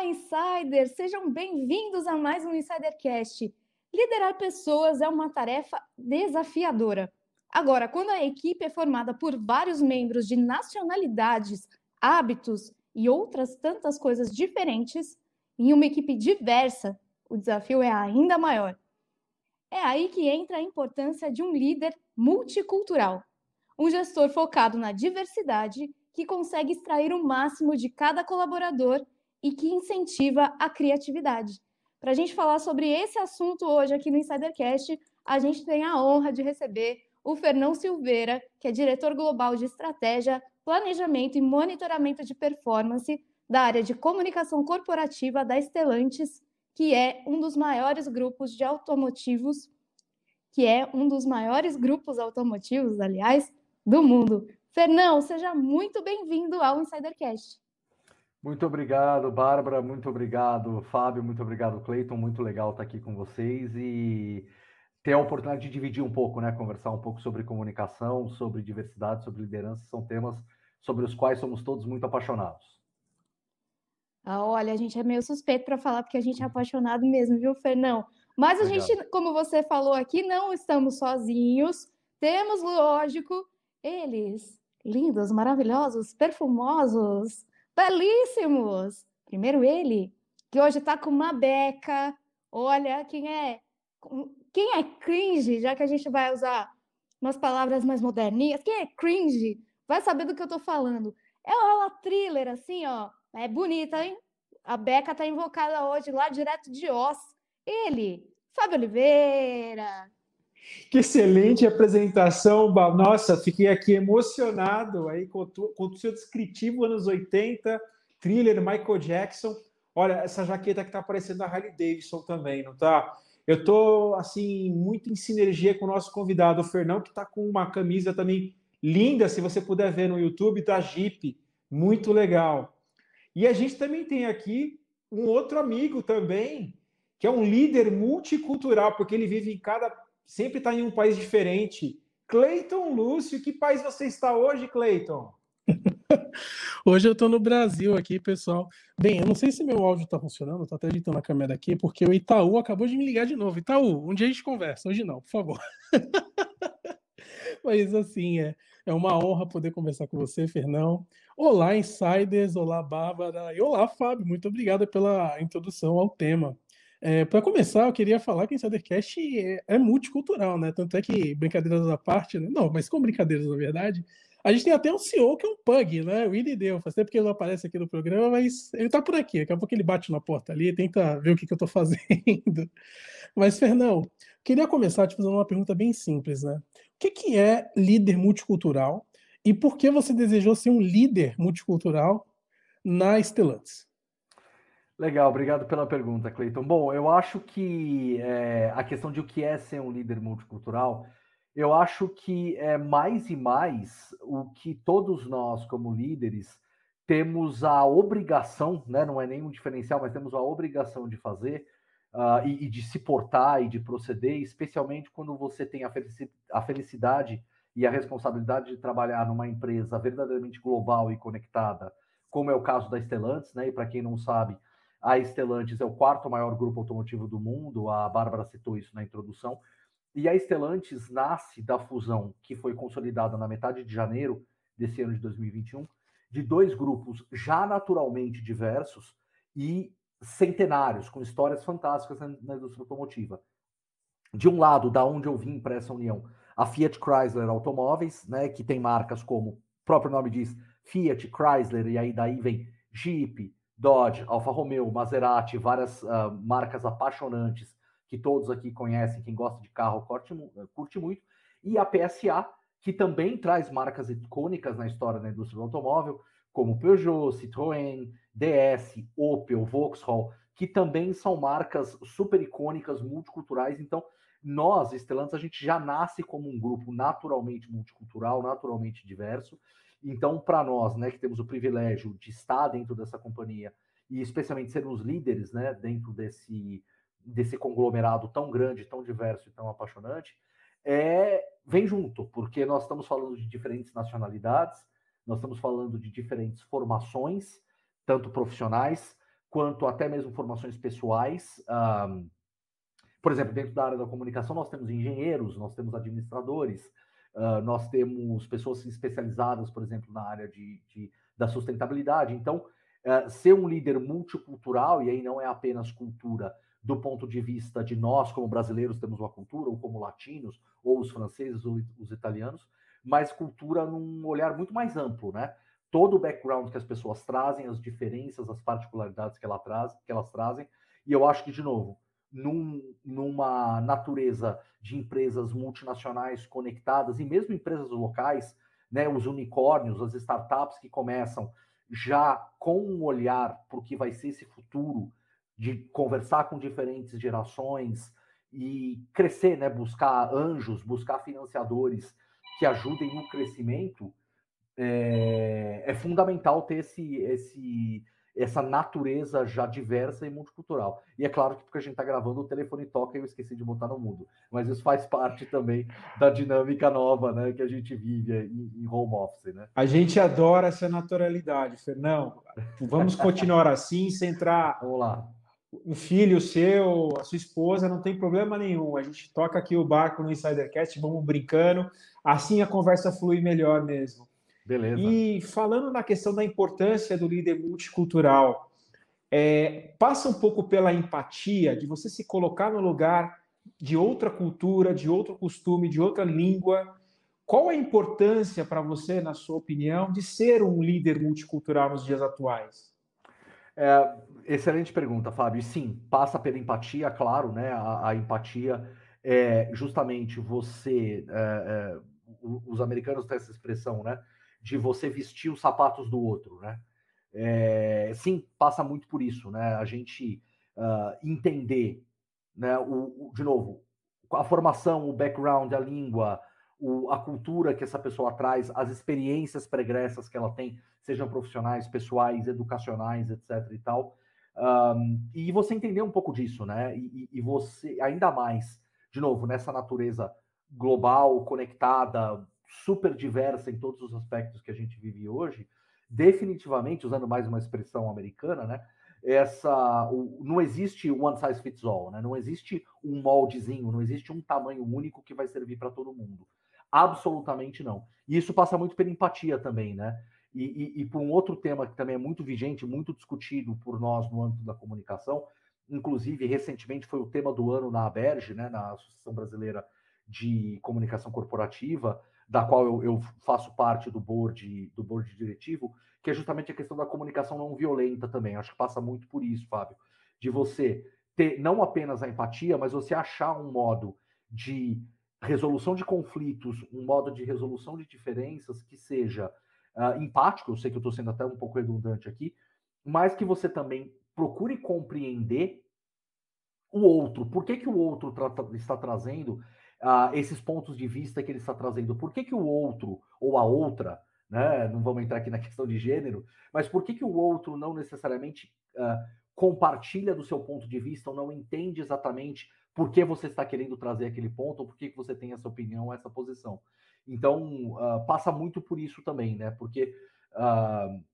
Olá, Insiders! Sejam bem-vindos a mais um Insidercast. Liderar pessoas é uma tarefa desafiadora. Agora, quando a equipe é formada por vários membros de nacionalidades, hábitos e outras tantas coisas diferentes, em uma equipe diversa, o desafio é ainda maior. É aí que entra a importância de um líder multicultural, um gestor focado na diversidade que consegue extrair o máximo de cada colaborador e que incentiva a criatividade. Para a gente falar sobre esse assunto hoje aqui no Insidercast, a gente tem a honra de receber o Fernão Silveira, que é diretor global de estratégia, planejamento e monitoramento de performance da área de comunicação corporativa da Stellantis, que é um dos maiores grupos de automotivos, aliás, do mundo. Fernão, seja muito bem-vindo ao Insidercast. Muito obrigado, Bárbara, muito obrigado, Fábio, muito obrigado, Clayton, muito legal estar aqui com vocês e ter a oportunidade de dividir um pouco, né, conversar um pouco sobre comunicação, sobre diversidade, sobre liderança, são temas sobre os quais somos todos muito apaixonados. Olha, a gente é meio suspeito para falar, porque a gente é apaixonado mesmo, viu, Fernão? Mas a gente, como você falou aqui, não estamos sozinhos. Temos, lógico, eles, lindos, maravilhosos, perfumosos, belíssimos. Primeiro ele, que hoje está com uma beca. Olha, quem é cringe, já que a gente vai usar umas palavras mais moderninhas, quem é cringe vai saber do que eu estou falando. É uma thriller, assim, ó. É bonita, hein? A beca tá invocada hoje lá direto de Oz. Ele, Fabio Oliveira. Que excelente apresentação. Nossa, fiquei aqui emocionado aí com o seu descritivo anos 80, thriller, Michael Jackson. Olha, essa jaqueta que tá aparecendo da Harley Davidson também, não tá? Eu tô, assim, muito em sinergia com o nosso convidado, o Fernão, que tá com uma camisa também linda, se você puder ver no YouTube, da Jeep. Muito legal. E a gente também tem aqui um outro amigo também, que é um líder multicultural, porque ele vive em sempre está em um país diferente. Clayton Lucio, que país você está hoje, Clayton? Hoje eu estou no Brasil aqui, pessoal. Bem, eu não sei se meu áudio está funcionando, estou até ajeitando a câmera aqui, porque o Itaú acabou de me ligar de novo. Itaú, um dia a gente conversa, hoje não, por favor. Mas assim, é uma honra poder conversar com você, Fernão. Olá, Insiders, olá, Bárbara e olá, Fábio. Muito obrigado pela introdução ao tema. Para começar, eu queria falar que o Insidercast é multicultural, né? Tanto é que, brincadeiras à parte, né? Não, mas com brincadeiras, na verdade, a gente tem até um CEO que é um pug, né? O Willy deu, faz tempo porque ele não aparece aqui no programa, mas ele tá por aqui. Daqui a pouco ele bate na porta ali, tenta ver o que eu tô fazendo. Mas, Fernão, queria começar te fazendo uma pergunta bem simples, né? O que é líder multicultural e por que você desejou ser um líder multicultural na Stellantis? Legal, obrigado pela pergunta, Clayton. Bom, eu acho que a questão de o que é ser um líder multicultural, eu acho que é mais e mais o que todos nós, como líderes, temos a obrigação, né, não é nenhum diferencial, mas temos a obrigação de fazer, e de se portar e de proceder, especialmente quando você tem a felicidade e a responsabilidade de trabalhar numa empresa verdadeiramente global e conectada, como é o caso da Stellantis, né? E para quem não sabe, a Stellantis é o 4º maior grupo automotivo do mundo, a Bárbara citou isso na introdução, e a Stellantis nasce da fusão que foi consolidada na metade de janeiro desse ano de 2021, de dois grupos já naturalmente diversos e centenários, com histórias fantásticas na indústria automotiva. De um lado, da onde eu vim para essa união, a Fiat Chrysler Automóveis, né, que tem marcas como, o próprio nome diz, Fiat, Chrysler, e aí daí vem Jeep, Dodge, Alfa Romeo, Maserati, várias marcas apaixonantes que todos aqui conhecem, quem gosta de carro curte muito, e a PSA, que também traz marcas icônicas na história da indústria do automóvel, como Peugeot, Citroën, DS, Opel, Vauxhall, que também são marcas super icônicas, multiculturais. Então, nós, Stellantis, a gente já nasce como um grupo naturalmente multicultural, naturalmente diverso. Então, para nós, né, que temos o privilégio de estar dentro dessa companhia e especialmente sermos líderes, né, dentro desse conglomerado tão grande, tão diverso e tão apaixonante, vem junto, porque nós estamos falando de diferentes nacionalidades, nós estamos falando de diferentes formações, tanto profissionais quanto até mesmo formações pessoais. Por exemplo, dentro da área da comunicação, nós temos engenheiros, nós temos administradores, nós temos pessoas especializadas, por exemplo, na área da sustentabilidade. Então, ser um líder multicultural, e aí não é apenas cultura do ponto de vista de nós, como brasileiros, temos uma cultura, ou como latinos, ou os franceses, ou os italianos, mas cultura num olhar muito mais amplo, né? Todo o background que as pessoas trazem, as diferenças, as particularidades que elas trazem. E eu acho que, de novo, numa natureza de empresas multinacionais conectadas, e mesmo empresas locais, né, os unicórnios, as startups que começam já com um olhar para o que vai ser esse futuro, de conversar com diferentes gerações e crescer, né, buscar anjos, buscar financiadores que ajudem no crescimento, é fundamental ter essa natureza já diversa e multicultural. E é claro que porque a gente está gravando, o telefone toca e eu esqueci de botar no mudo. Mas isso faz parte também da dinâmica nova, né, que a gente vive em home office, né? A gente adora essa naturalidade, Fernão. Vamos continuar assim, sem entrar... Vamos lá. Um filho seu, a sua esposa, não tem problema nenhum. A gente toca aqui o barco no Insidercast, vamos brincando. Assim a conversa flui melhor mesmo. Beleza. E falando na questão da importância do líder multicultural, passa um pouco pela empatia de você se colocar no lugar de outra cultura, de outro costume, de outra língua. Qual a importância para você, na sua opinião, de ser um líder multicultural nos dias atuais? Excelente pergunta, Fábio. Sim, passa pela empatia, claro, né? A empatia é justamente você... os americanos têm essa expressão, né? De você vestir os sapatos do outro, né? Sim, passa muito por isso, né? A gente entender, né? De novo, a formação, o background, a língua, a cultura que essa pessoa traz, as experiências pregressas que ela tem, sejam profissionais, pessoais, educacionais, etc. e tal. E você entender um pouco disso, né? E você, ainda mais, de novo, nessa natureza global, conectada, super diversa em todos os aspectos que a gente vive hoje, definitivamente, usando mais uma expressão americana, né? Não existe one size fits all, né? Não existe um moldezinho, não existe um tamanho único que vai servir para todo mundo. Absolutamente não. E isso passa muito pela empatia também, né? E por um outro tema que também é muito vigente, muito discutido por nós no âmbito da comunicação, inclusive recentemente foi o tema do ano na ABERJE, né? Na Associação Brasileira de Comunicação Corporativa, da qual eu faço parte do board diretivo, que é justamente a questão da comunicação não violenta também. Acho que passa muito por isso, Fábio, de você ter não apenas a empatia, mas você achar um modo de resolução de conflitos, um modo de resolução de diferenças que seja empático, eu sei que eu estou sendo até um pouco redundante aqui, mas que você também procure compreender o outro. Por que o outro está trazendo... esses pontos de vista que ele está trazendo. Por que o outro, ou a outra, né, não vamos entrar aqui na questão de gênero, mas por que o outro não necessariamente compartilha do seu ponto de vista ou não entende exatamente por que você está querendo trazer aquele ponto ou por que você tem essa opinião, essa posição. Então, passa muito por isso também, né? Porque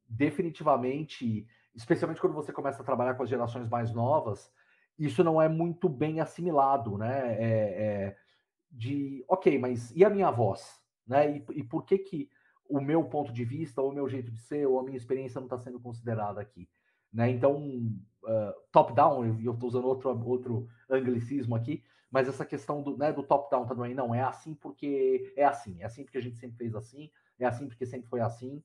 definitivamente, especialmente quando você começa a trabalhar com as gerações mais novas, isso não é muito bem assimilado, né? Ok, mas e a minha voz? Né? E por que o meu ponto de vista, ou o meu jeito de ser, ou a minha experiência não está sendo considerada aqui? Né? Então, top-down, eu estou usando outro anglicismo aqui, mas essa questão do top-down também, não, é assim porque é assim porque a gente sempre fez assim, é assim porque sempre foi assim,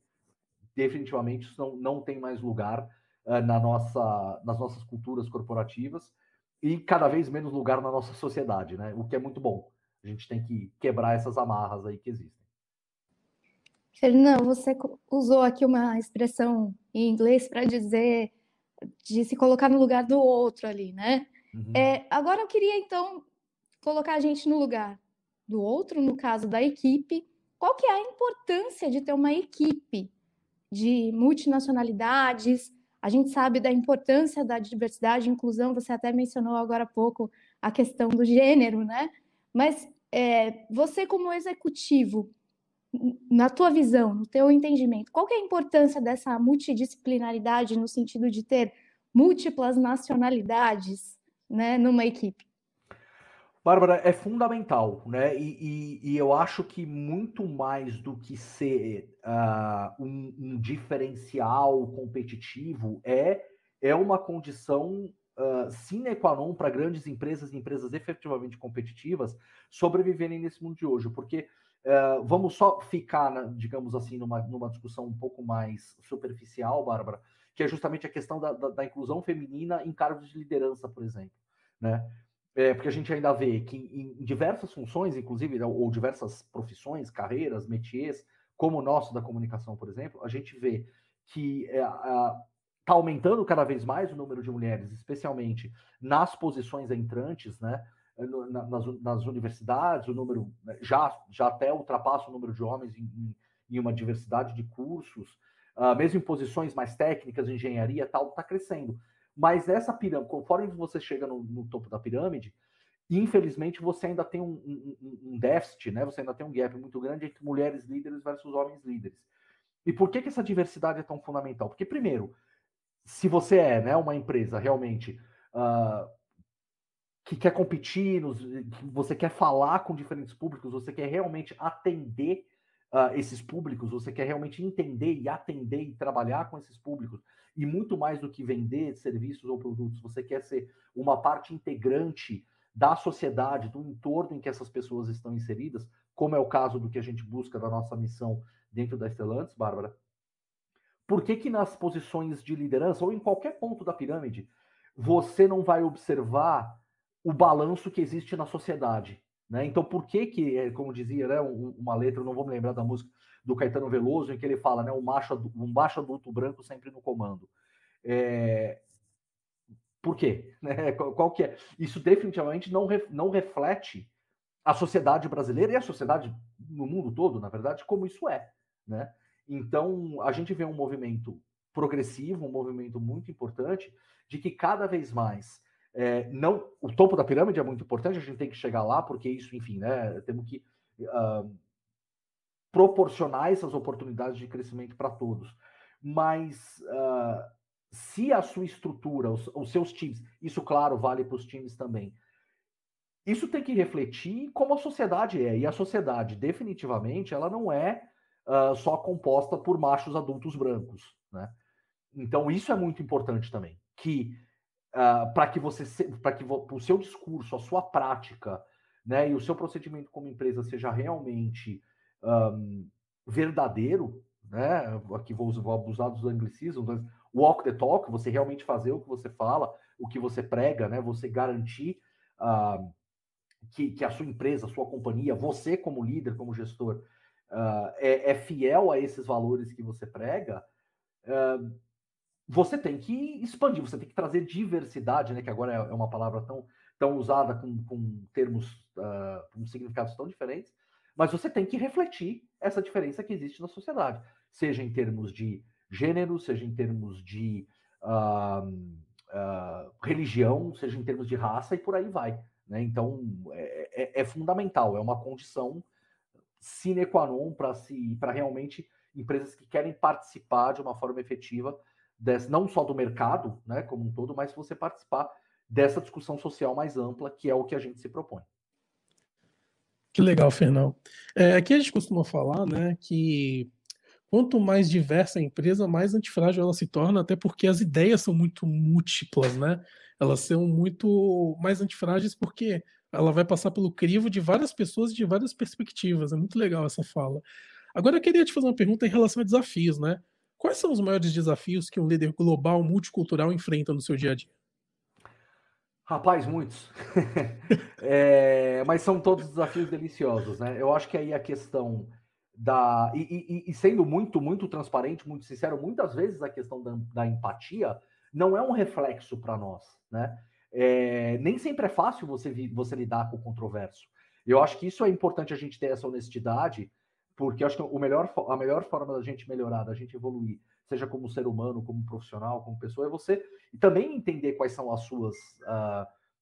definitivamente isso não tem mais lugar nas nossas culturas corporativas e cada vez menos lugar na nossa sociedade, né? O que é muito bom. A gente tem que quebrar essas amarras aí que existem. Fernão, você usou aqui uma expressão em inglês para dizer de se colocar no lugar do outro ali, né? Uhum. Agora eu queria, então, colocar a gente no lugar do outro, no caso da equipe. Qual que é a importância de ter uma equipe de multinacionalidades? A gente sabe da importância da diversidade e inclusão, você até mencionou agora há pouco a questão do gênero, né? Mas você como executivo, na tua visão, no teu entendimento, qual que é a importância dessa multidisciplinaridade no sentido de ter múltiplas nacionalidades, né, numa equipe? Bárbara, é fundamental, né? E eu acho que muito mais do que ser um diferencial competitivo, é uma condição sine qua non para grandes empresas e empresas efetivamente competitivas sobreviverem nesse mundo de hoje, porque vamos só ficar, né, digamos assim, numa discussão um pouco mais superficial, Bárbara, que é justamente a questão da inclusão feminina em cargos de liderança, por exemplo, né? Porque a gente ainda vê que em diversas funções, inclusive, ou diversas profissões, carreiras, métiers, como o nosso da comunicação, por exemplo, a gente vê que está aumentando cada vez mais o número de mulheres, especialmente nas posições entrantes, né, nas universidades, o número já até ultrapassa o número de homens em uma diversidade de cursos, mesmo em posições mais técnicas, engenharia e tal, está crescendo. Mas essa pirâmide, conforme você chega no topo da pirâmide, infelizmente você ainda tem um déficit, né? Você ainda tem um gap muito grande entre mulheres líderes versus homens líderes. E por que essa diversidade é tão fundamental? Porque, primeiro, se você é, né, uma empresa realmente que quer competir, que você quer falar com diferentes públicos, você quer realmente atender esses públicos, você quer realmente entender e atender e trabalhar com esses públicos, e muito mais do que vender serviços ou produtos, você quer ser uma parte integrante da sociedade, do entorno em que essas pessoas estão inseridas, como é o caso do que a gente busca da nossa missão dentro da Stellantis, Bárbara. Por que que nas posições de liderança, ou em qualquer ponto da pirâmide, você não vai observar o balanço que existe na sociedade? Né? Então, por que, como dizia, né, uma letra, eu não vou me lembrar da música, do Caetano Veloso, em que ele fala, né, um macho adulto branco sempre no comando. Por quê? Né? Qual que é? Isso definitivamente não reflete a sociedade brasileira e a sociedade no mundo todo, na verdade, como isso é. Né? Então, a gente vê um movimento progressivo, um movimento muito importante, de que cada vez mais... o topo da pirâmide é muito importante, a gente tem que chegar lá, porque isso, enfim, né, temos que proporcionar essas oportunidades de crescimento para todos. Mas se a sua estrutura, os seus times, isso, claro, vale para os times também, isso tem que refletir como a sociedade é. E a sociedade, definitivamente, ela não é só composta por machos adultos brancos, né? Então, isso é muito importante também, que... para que o seu discurso, a sua prática, né, e o seu procedimento como empresa seja realmente verdadeiro, né, aqui vou abusar dos anglicismos, mas walk the talk, você realmente fazer o que você fala, o que você prega, né, você garantir que a sua empresa, a sua companhia, você como líder, como gestor, é fiel a esses valores que você prega, você tem que expandir, você tem que trazer diversidade, né, que agora é uma palavra tão usada com termos, com significados tão diferentes, mas você tem que refletir essa diferença que existe na sociedade, seja em termos de gênero, seja em termos de religião, seja em termos de raça e por aí vai, né? Então, é fundamental, é uma condição sine qua non para realmente empresas que querem participar de uma forma efetiva não só do mercado, né, como um todo, mas você participar dessa discussão social mais ampla, que é o que a gente se propõe. Que legal, Fernão. Aqui a gente costuma falar, né, que quanto mais diversa a empresa, mais antifrágil ela se torna, até porque as ideias são muito múltiplas, né? Elas são muito mais antifrágeis porque ela vai passar pelo crivo de várias pessoas e de várias perspectivas. É muito legal essa fala. Agora eu queria te fazer uma pergunta em relação a desafios, né? Quais são os maiores desafios que um líder global multicultural enfrenta no seu dia a dia? Rapaz, muitos. Mas são todos desafios deliciosos, né? Eu acho que aí a questão da... E sendo muito, muito transparente, muito sincero, muitas vezes a questão da empatia não é um reflexo para nós, né? Nem sempre é fácil você lidar com o controverso. Eu acho que isso é importante a gente ter essa honestidade, porque eu acho que a melhor forma da gente melhorar, da gente evoluir, seja como ser humano, como profissional, como pessoa, é você também entender quais são as suas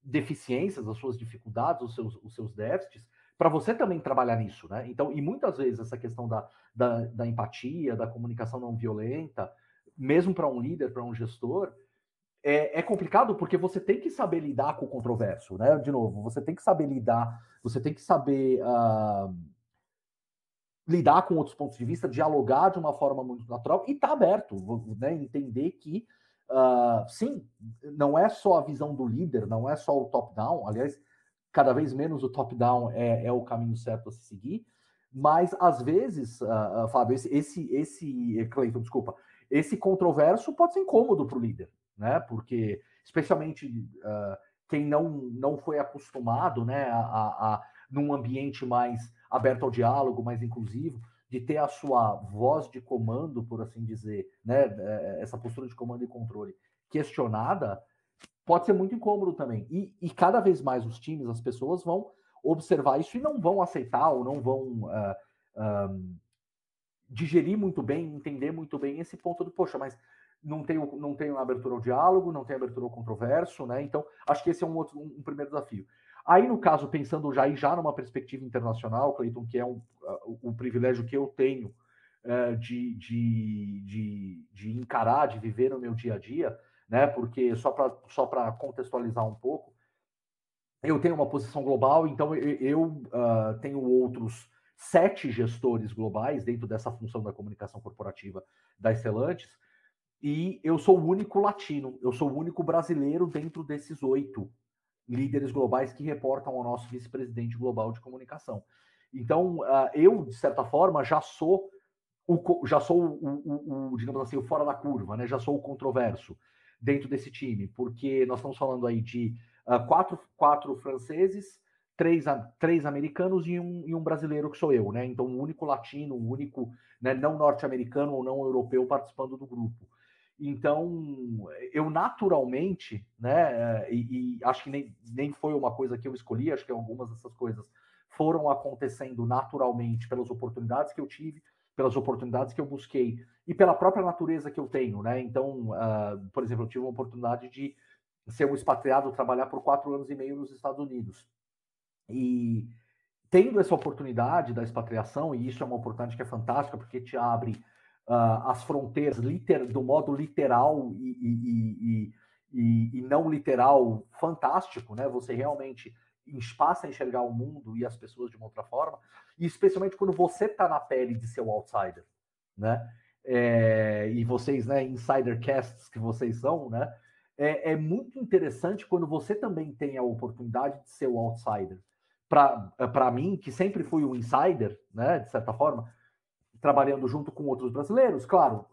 deficiências, as suas dificuldades, os seus déficits, para você também trabalhar nisso, né? Então, e muitas vezes essa questão da empatia, da comunicação não violenta, mesmo para um líder, para um gestor, é complicado porque você tem que saber lidar com o controverso, né? De novo, você tem que saber lidar, você tem que saber lidar com outros pontos de vista, dialogar de uma forma muito natural e tá aberto, né? Entender que, sim, não é só a visão do líder, não é só o top-down, aliás, cada vez menos o top-down é o caminho certo a se seguir, mas às vezes, Fábio, esse controverso pode ser incômodo para o líder, né? Porque, especialmente quem não foi acostumado, né, num ambiente mais aberto ao diálogo, mais inclusivo, de ter a sua voz de comando, por assim dizer, né, essa postura de comando e controle questionada, pode ser muito incômodo também. E cada vez mais os times, as pessoas vão observar isso e não vão aceitar ou não vão digerir muito bem, entender muito bem esse ponto do, poxa, mas não tenho abertura ao diálogo, não tenho abertura ao controverso, né? Então, acho que esse é um primeiro desafio. Aí, no caso, pensando já numa perspectiva internacional, Clayton, que é um privilégio que eu tenho de encarar, de viver no meu dia a dia, né? Porque, só para contextualizar um pouco, eu tenho uma posição global, então eu tenho outros 7 gestores globais dentro dessa função da comunicação corporativa da Stellantis, e eu sou o único latino, eu sou o único brasileiro dentro desses 8 líderes globais que reportam ao nosso vice-presidente global de comunicação. Então, eu, de certa forma, já sou o, digamos assim, o fora da curva, né? Já sou o controverso dentro desse time, porque nós estamos falando aí de 4 franceses, 3 americanos e um brasileiro que sou eu, né? Então, o único latino, o único, né, não norte-americano ou não europeu participando do grupo. Então, eu naturalmente, né, e acho que nem foi uma coisa que eu escolhi, acho que algumas dessas coisas foram acontecendo naturalmente pelas oportunidades que eu tive, pelas oportunidades que eu busquei e pela própria natureza que eu tenho, né? Então, por exemplo, eu tive uma oportunidade de ser um expatriado, trabalhar por 4 anos e meio nos Estados Unidos. E tendo essa oportunidade da expatriação, e isso é uma oportunidade que é fantástica, porque te abre as fronteiras do modo literal e não literal, fantástico, né? Você realmente passa a enxergar o mundo e as pessoas de uma outra forma, e especialmente quando você está na pele de seu outsider, né? E vocês, né, insidercasts que vocês são, né? É muito interessante quando você também tem a oportunidade de ser o outsider. Para mim, que sempre fui um insider, né, de certa forma, trabalhando junto com outros brasileiros, claro,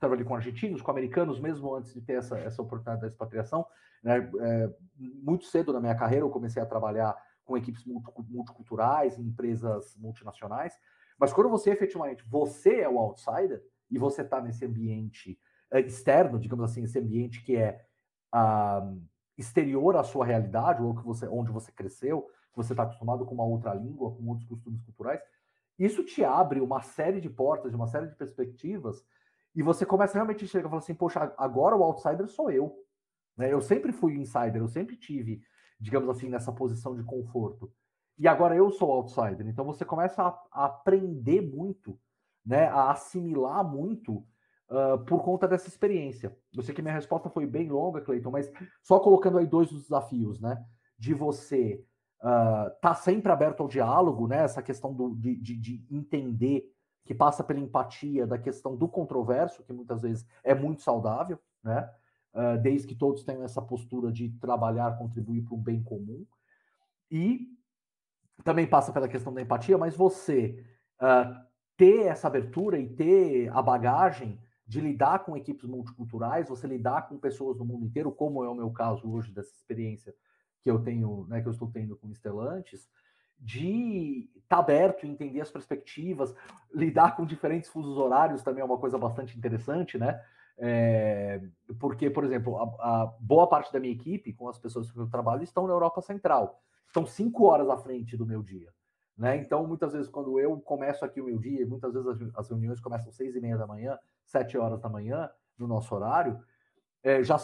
trabalhei com argentinos, com americanos, mesmo antes de ter essa oportunidade da expatriação, né? Muito cedo na minha carreira eu comecei a trabalhar com equipes multiculturais, em empresas multinacionais, mas quando você efetivamente, você é o outsider, e você está nesse ambiente externo, digamos assim, esse ambiente que é exterior à sua realidade, ou onde você cresceu, você está acostumado com uma outra língua, com outros costumes culturais, isso te abre uma série de portas, uma série de perspectivas, e você começa realmente a chegar e falar assim, poxa, agora o outsider sou eu, né? Eu sempre fui insider, eu sempre tive, digamos assim, nessa posição de conforto. E agora eu sou outsider. Então você começa a aprender muito, né? A assimilar muito por conta dessa experiência. Eu sei que minha resposta foi bem longa, Clayton, mas só colocando aí 2 dos desafios, né? De você... tá sempre aberto ao diálogo, né? Essa questão de entender, que passa pela empatia, da questão do controverso, que muitas vezes é muito saudável, né? Desde que todos tenham essa postura de trabalhar, contribuir para um bem comum. E também passa pela questão da empatia, mas você ter essa abertura e ter a bagagem de lidar com equipes multiculturais, você lidar com pessoas do mundo inteiro, como é o meu caso hoje dessa experiência que eu tenho, né, que eu estou tendo com Stellantis, de estar aberto, entender as perspectivas, lidar com diferentes fusos horários também é uma coisa bastante interessante, né? Porque, por exemplo, a boa parte da minha equipe, com as pessoas que eu trabalho, estão na Europa Central, estão 5 horas à frente do meu dia, né? Então, muitas vezes, quando eu começo aqui o meu dia, muitas vezes as reuniões começam 6:30 da manhã, 7 horas da manhã, no nosso horário, já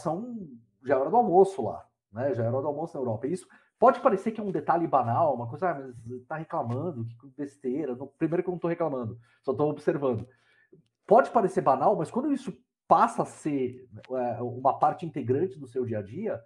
é hora do almoço lá. Né, já era hora do almoço na Europa. Isso pode parecer que é um detalhe banal, uma coisa, mas tá reclamando, que besteira. Primeiro que eu não tô reclamando, só tô observando. Pode parecer banal, mas quando isso passa a ser uma parte integrante do seu dia a dia,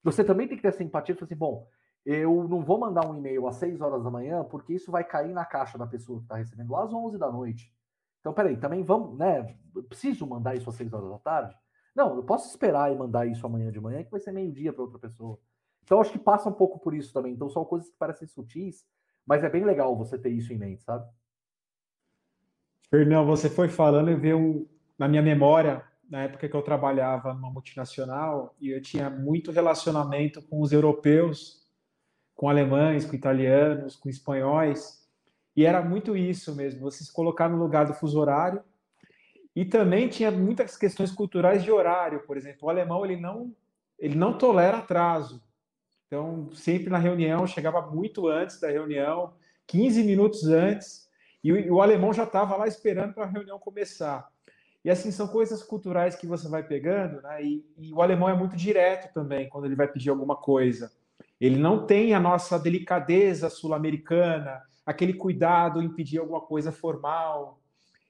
você também tem que ter essa empatia e falar assim, bom, eu não vou mandar um e-mail às 6 horas da manhã, porque isso vai cair na caixa da pessoa que está recebendo às 11 da noite. Então, peraí, também vamos, né? Eu preciso mandar isso às 6 horas da tarde? Não, eu posso esperar e mandar isso amanhã de manhã, que vai ser meio-dia para outra pessoa. Então, acho que passa um pouco por isso também. Então, são coisas que parecem sutis, mas é bem legal você ter isso em mente, sabe? Fernão, você foi falando e veio na minha memória, na época que eu trabalhava numa multinacional, e eu tinha muito relacionamento com os europeus, com alemães, com italianos, com espanhóis, e era muito isso mesmo, você se colocar no lugar do fuso horário, e também tinha muitas questões culturais de horário, por exemplo, o alemão ele não tolera atraso, então sempre na reunião, chegava muito antes da reunião, 15 minutos antes, e o alemão já estava lá esperando para a reunião começar. E assim, são coisas culturais que você vai pegando, né? E o alemão é muito direto também quando ele vai pedir alguma coisa. Ele não tem a nossa delicadeza sul-americana, aquele cuidado em pedir alguma coisa formal.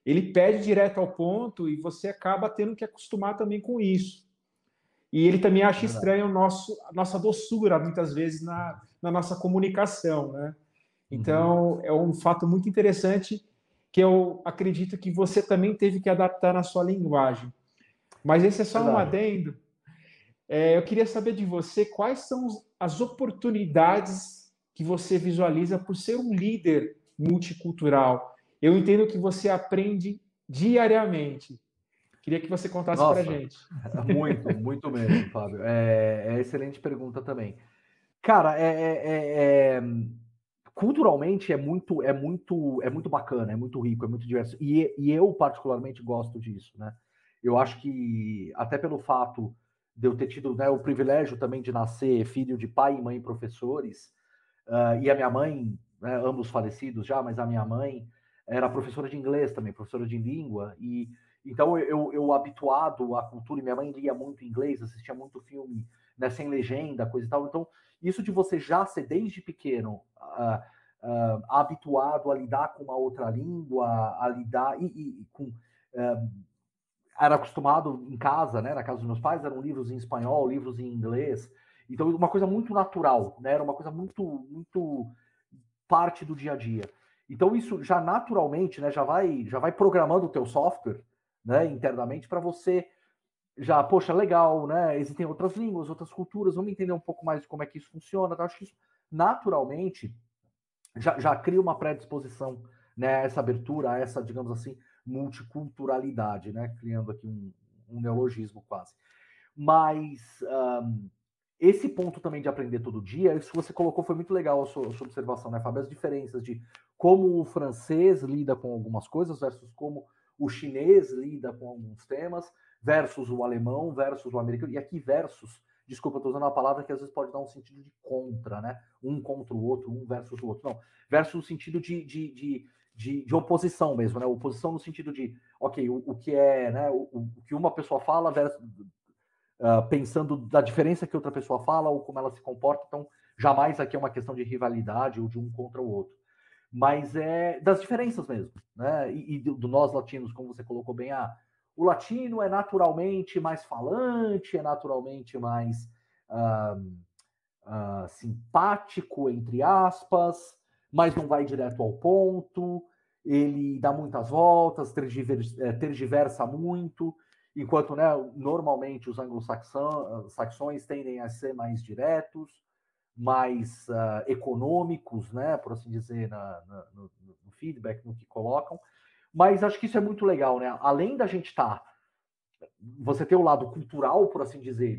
Ele pede direto ao ponto e você acaba tendo que acostumar também com isso. E ele também acha estranho a nossa doçura, muitas vezes, na nossa comunicação, né? Então, é um fato muito interessante que eu acredito que você também teve que adaptar na sua linguagem. Mas esse é só um adendo. Eu queria saber de você quais são as oportunidades que você visualiza por ser um líder multicultural. Eu entendo que você aprende diariamente. Queria que você contasse para a gente. Muito, muito mesmo, Fábio. É excelente pergunta também. Cara, culturalmente é muito bacana, é muito rico, é muito diverso. E eu particularmente gosto disso, né? Eu acho que até pelo fato de eu ter tido, né, o privilégio também de nascer filho de pai e mãe professores, e a minha mãe, né, ambos falecidos já, mas a minha mãe era professora de inglês também, professora de língua, e então eu habituado à cultura, e minha mãe lia muito inglês, assistia muito filme, né, sem legenda, coisa e tal. Então, isso de você já ser desde pequeno habituado a lidar com uma outra língua, a lidar era acostumado em casa, né, na casa dos meus pais, eram livros em espanhol, livros em inglês. Então, uma coisa muito natural, né, era uma coisa muito, muito parte do dia a dia. Então, isso já naturalmente, né, já vai programando o teu software, né, internamente para você. Já, poxa, legal, né? Existem outras línguas, outras culturas, vamos entender um pouco mais de como é que isso funciona. Tá? Acho que isso, naturalmente, já cria uma predisposição, né? Essa abertura, essa, digamos assim, multiculturalidade, né? Criando aqui um neologismo quase. Mas esse ponto também de aprender todo dia, isso que você colocou foi muito legal, a sua observação, né, Fábio? As diferenças de como o francês lida com algumas coisas versus como o chinês lida com alguns temas, versus o alemão, versus o americano, e aqui versus, desculpa, eu estou usando uma palavra que às vezes pode dar um sentido de contra, né? Um contra o outro, um versus o outro, não. Versus no sentido de oposição mesmo, né? Oposição no sentido de, ok, o que é, né? O que uma pessoa fala, versus, pensando da diferença que outra pessoa fala ou como ela se comporta, então jamais aqui é uma questão de rivalidade ou de um contra o outro. Mas é das diferenças mesmo, né? E do nós latinos, como você colocou bem, o latino é naturalmente mais falante, é naturalmente mais simpático, entre aspas, mas não vai direto ao ponto, ele dá muitas voltas, tergiversa muito, enquanto, né, normalmente os anglo-saxões tendem a ser mais diretos, mais econômicos, né, por assim dizer, no feedback, no que colocam. Mas acho que isso é muito legal, né? Além da gente estar... Você ter o lado cultural, por assim dizer,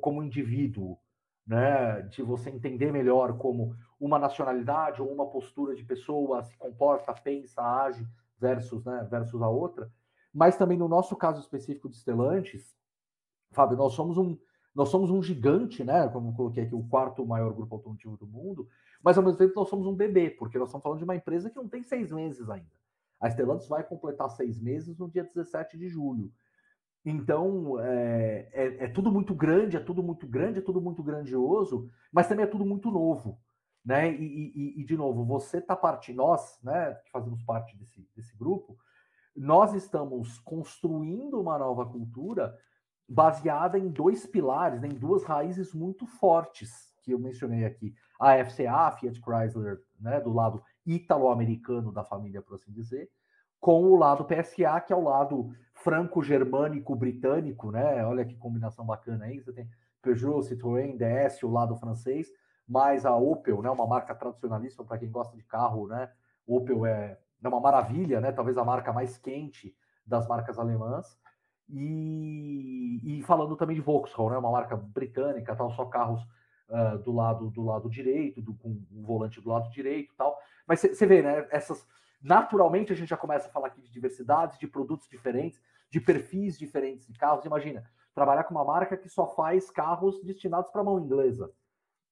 como indivíduo, né? De você entender melhor como uma nacionalidade ou uma postura de pessoa se comporta, pensa, age, versus a outra. Mas também no nosso caso específico de Stellantis, Fábio, nós somos um gigante, né? Como eu coloquei aqui, o quarto maior grupo automotivo do mundo, mas ao mesmo tempo nós somos um bebê, porque nós estamos falando de uma empresa que não tem 6 meses ainda. A Stellantis vai completar 6 meses no dia 17 de julho. Então, é tudo muito grande, é tudo muito grandioso, mas também é tudo muito novo, né? E de novo, você está parte, nós, né, que fazemos parte desse grupo, nós estamos construindo uma nova cultura baseada em dois pilares, né, em duas raízes muito fortes, que eu mencionei aqui. A FCA, a Fiat Chrysler, né, do lado ítalo-americano da família, por assim dizer, com o lado PSA, que é o lado franco-germânico-britânico, né? Olha que combinação bacana aí. Você tem Peugeot, Citroën, DS, o lado francês, mais a Opel, né? Uma marca tradicionalista para quem gosta de carro, né? Opel é uma maravilha, né? Talvez a marca mais quente das marcas alemãs. E falando também de Vauxhall, né? Uma marca britânica, tal, só carros do lado direito, com o volante do lado direito, tal. Mas você vê, né? Essas... Naturalmente, a gente já começa a falar aqui de diversidades, de produtos diferentes, de perfis diferentes de carros. Imagina, trabalhar com uma marca que só faz carros destinados para a mão inglesa,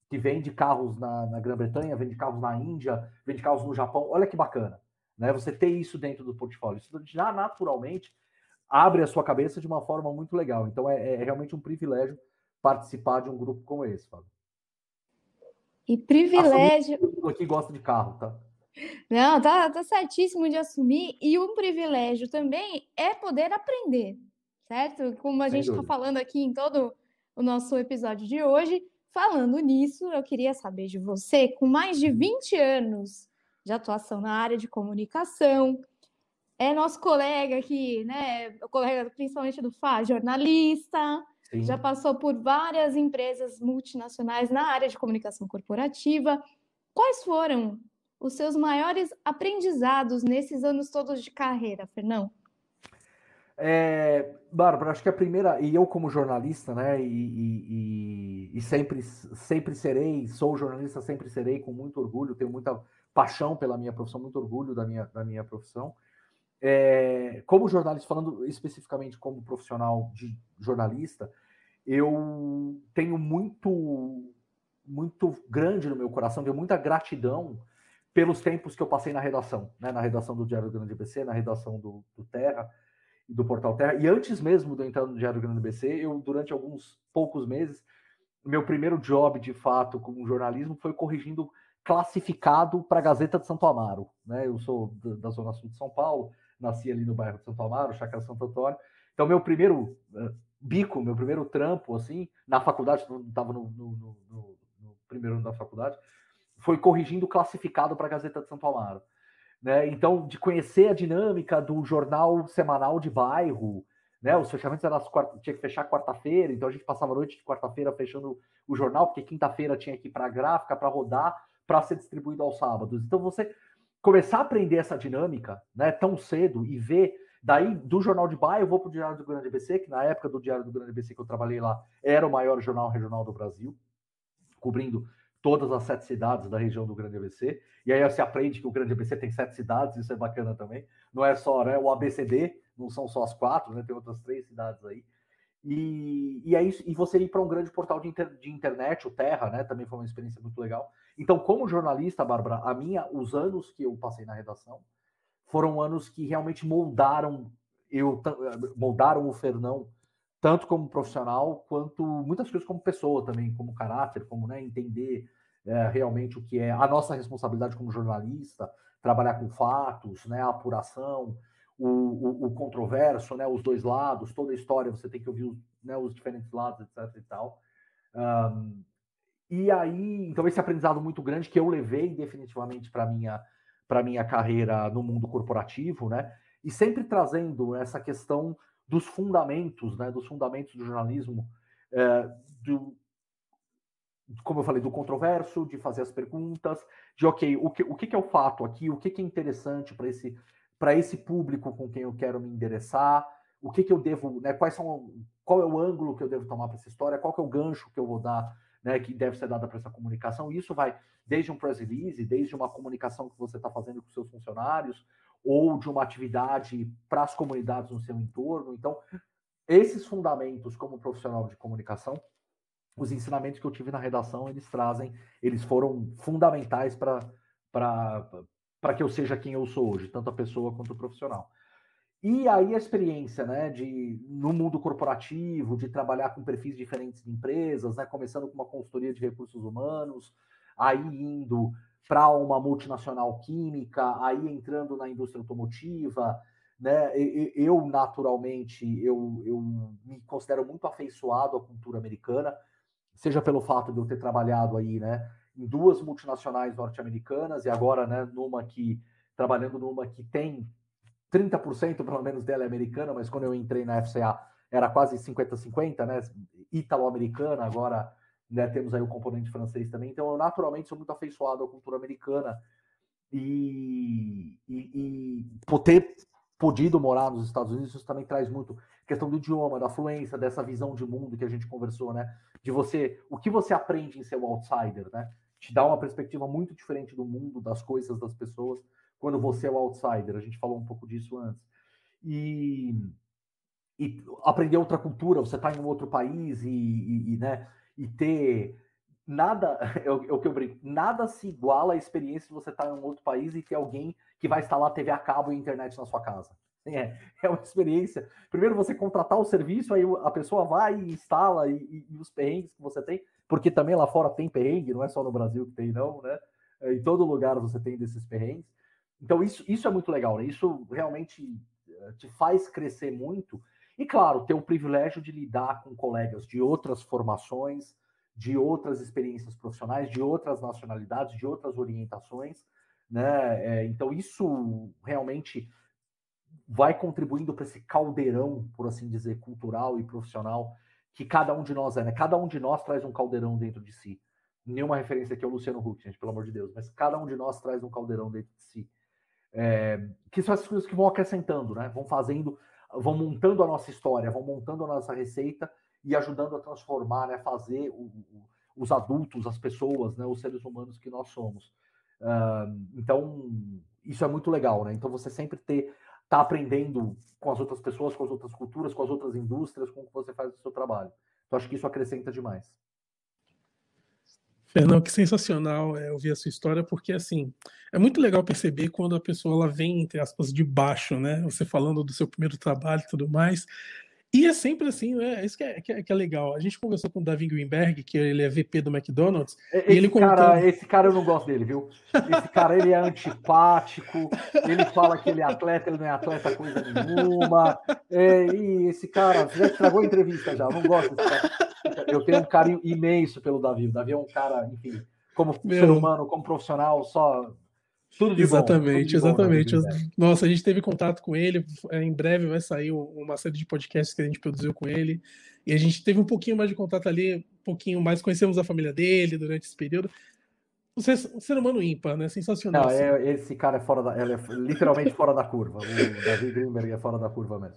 que vende carros na Grã-Bretanha, vende carros na Índia, vende carros no Japão. Olha que bacana, né? Você ter isso dentro do portfólio. Isso já naturalmente abre a sua cabeça de uma forma muito legal. Então, é realmente um privilégio participar de um grupo como esse, Fábio. E privilégio... Assumir que gosta de carro, tá? Não, tá certíssimo de assumir, e um privilégio também é poder aprender, certo? Como a gente está falando aqui em todo o nosso episódio de hoje, falando nisso, eu queria saber de você, com mais de 20 anos de atuação na área de comunicação, é nosso colega aqui, né? O colega principalmente do Fá, jornalista, sim, já passou por várias empresas multinacionais na área de comunicação corporativa. Quais foram os seus maiores aprendizados nesses anos todos de carreira, Fernão? Bárbara, acho que a primeira, e eu como jornalista, né, e sempre serei, sou jornalista, sempre serei, com muito orgulho, tenho muita paixão pela minha profissão, muito orgulho da minha profissão. Como jornalista, falando especificamente como profissional de jornalista, eu tenho muito, muito grande no meu coração, tenho muita gratidão pelos tempos que eu passei na redação, né? Na redação do Diário do Grande ABC, na redação do Terra, do Portal Terra. E antes mesmo de eu entrar no Diário do Grande ABC, eu, durante alguns poucos meses, meu primeiro job, de fato, como jornalismo, foi corrigindo classificado para a Gazeta de Santo Amaro, né? Eu sou da Zona Sul de São Paulo, nasci ali no bairro de Santo Amaro, Chácara Santo Antônio. Então, meu primeiro bico, meu primeiro trampo, assim, na faculdade, estava no primeiro ano da faculdade, foi corrigindo classificado para a Gazeta de Santo Amaro, né? Então, de conhecer a dinâmica do jornal semanal de bairro, né? Os fechamentos eram tinha que fechar quarta-feira, então a gente passava a noite de quarta-feira fechando o jornal, porque quinta-feira tinha que ir para a gráfica, para rodar, para ser distribuído aos sábados. Então, você começar a aprender essa dinâmica, né, tão cedo, e ver, daí do jornal de bairro, eu vou para o Diário do Grande ABC, que na época do Diário do Grande ABC que eu trabalhei lá, era o maior jornal regional do Brasil, cobrindo todas as 7 cidades da região do Grande ABC, e aí você aprende que o Grande ABC tem 7 cidades, isso é bacana também, não é só, né, o ABCD, não são só as 4, né, tem outras 3 cidades aí, e é isso, e você ir para um grande portal de internet, o Terra, né, também foi uma experiência muito legal. Então, como jornalista, Bárbara, os anos que eu passei na redação foram anos que realmente moldaram o Fernão, tanto como profissional, quanto muitas coisas como pessoa também, como caráter, como, né, entender realmente o que é a nossa responsabilidade como jornalista, trabalhar com fatos, né, a apuração, o controverso, né, os dois lados, toda a história, você tem que ouvir, né, os diferentes lados, etc. e tal. E aí, então, esse aprendizado muito grande que eu levei definitivamente para minha carreira no mundo corporativo, né, e sempre trazendo essa questão dos fundamentos, né, dos fundamentos do jornalismo, como eu falei, do controverso, de fazer as perguntas, de ok, o que é o fato aqui, o que é interessante para esse público com quem eu quero me endereçar, o que eu devo, né, qual é o ângulo que eu devo tomar para essa história, qual que é o gancho que eu vou dar, né, que deve ser dada para essa comunicação. Isso vai desde um press release, desde uma comunicação que você está fazendo com seus funcionários, ou de uma atividade para as comunidades no seu entorno. Então, esses fundamentos como profissional de comunicação, os ensinamentos que eu tive na redação, eles foram fundamentais para que eu seja quem eu sou hoje, tanto a pessoa quanto o profissional. E aí a experiência, né, no mundo corporativo, de trabalhar com perfis diferentes de empresas, né, começando com uma consultoria de recursos humanos, aí indo para uma multinacional química, aí entrando na indústria automotiva, né? Eu naturalmente, eu me considero muito afeiçoado à cultura americana, seja pelo fato de eu ter trabalhado aí, né, em duas multinacionais norte-americanas e agora, né, trabalhando numa que tem 30% pelo menos dela é americana, mas quando eu entrei na FCA era quase 50-50, né, italo-americana, agora, né, temos aí o componente francês também, então eu naturalmente sou muito afeiçoado à cultura americana e por ter podido morar nos Estados Unidos, isso também traz muito questão do idioma, da fluência, dessa visão de mundo que a gente conversou, né, de você, o que você aprende em ser um outsider, né, te dá uma perspectiva muito diferente do mundo, das coisas, das pessoas, quando você é o outsider, a gente falou um pouco disso antes, e aprender outra cultura, você tá em um outro país e ter nada, é o que eu brinco, nada se iguala à experiência de você estar em um outro país e ter alguém que vai instalar TV a cabo e internet na sua casa. É uma experiência, primeiro você contratar o serviço, aí a pessoa vai e instala e os perrengues que você tem, porque também lá fora tem perrengue, não é só no Brasil que tem não, né, em todo lugar você tem desses perrengues. Então, isso é muito legal, né? Isso realmente te faz crescer muito. E, claro, ter o privilégio de lidar com colegas de outras formações, de outras experiências profissionais, de outras nacionalidades, de outras orientações, né? Então, isso realmente vai contribuindo para esse caldeirão, por assim dizer, cultural e profissional que cada um de nós é, né? Cada um de nós traz um caldeirão dentro de si. Nenhuma referência aqui ao Luciano Huck, gente, pelo amor de Deus, mas cada um de nós traz um caldeirão dentro de si. Que são essas coisas que vão acrescentando, né? Vão fazendo, vão montando a nossa história, vão montando a nossa receita e ajudando a transformar, né? Fazer os adultos, as pessoas, né? Os seres humanos que nós somos. Então, isso é muito legal, né? Então, você sempre tá aprendendo com as outras pessoas, com as outras culturas, com as outras indústrias, com o que você faz no seu trabalho. Então, acho que isso acrescenta demais. Fernão, que sensacional ouvir a sua história, porque assim, é muito legal perceber quando a pessoa ela vem, entre aspas, de baixo, né? Você falando do seu primeiro trabalho e tudo mais. E é sempre assim, né? Isso que é legal. A gente conversou com o David Greenberg, que ele é VP do McDonald's. Esse cara eu não gosto dele, viu? Esse cara, ele é antipático, ele fala que ele é atleta, ele não é atleta coisa nenhuma. E esse cara, você já estragou a entrevista já, eu não gosto desse cara. Eu tenho um carinho imenso pelo Davi. O Davi é um cara, enfim, como ser humano, como profissional, só tudo de bom. Exatamente. Davi, nossa, a gente teve contato com ele. Em breve vai sair uma série de podcasts que a gente produziu com ele. E a gente teve um pouquinho mais de contato ali, um pouquinho mais. Conhecemos a família dele durante esse período. Você é um ser humano ímpar, né? Sensacional. Não, assim. Esse cara é literalmente fora da curva. O David Greenberg é fora da curva mesmo.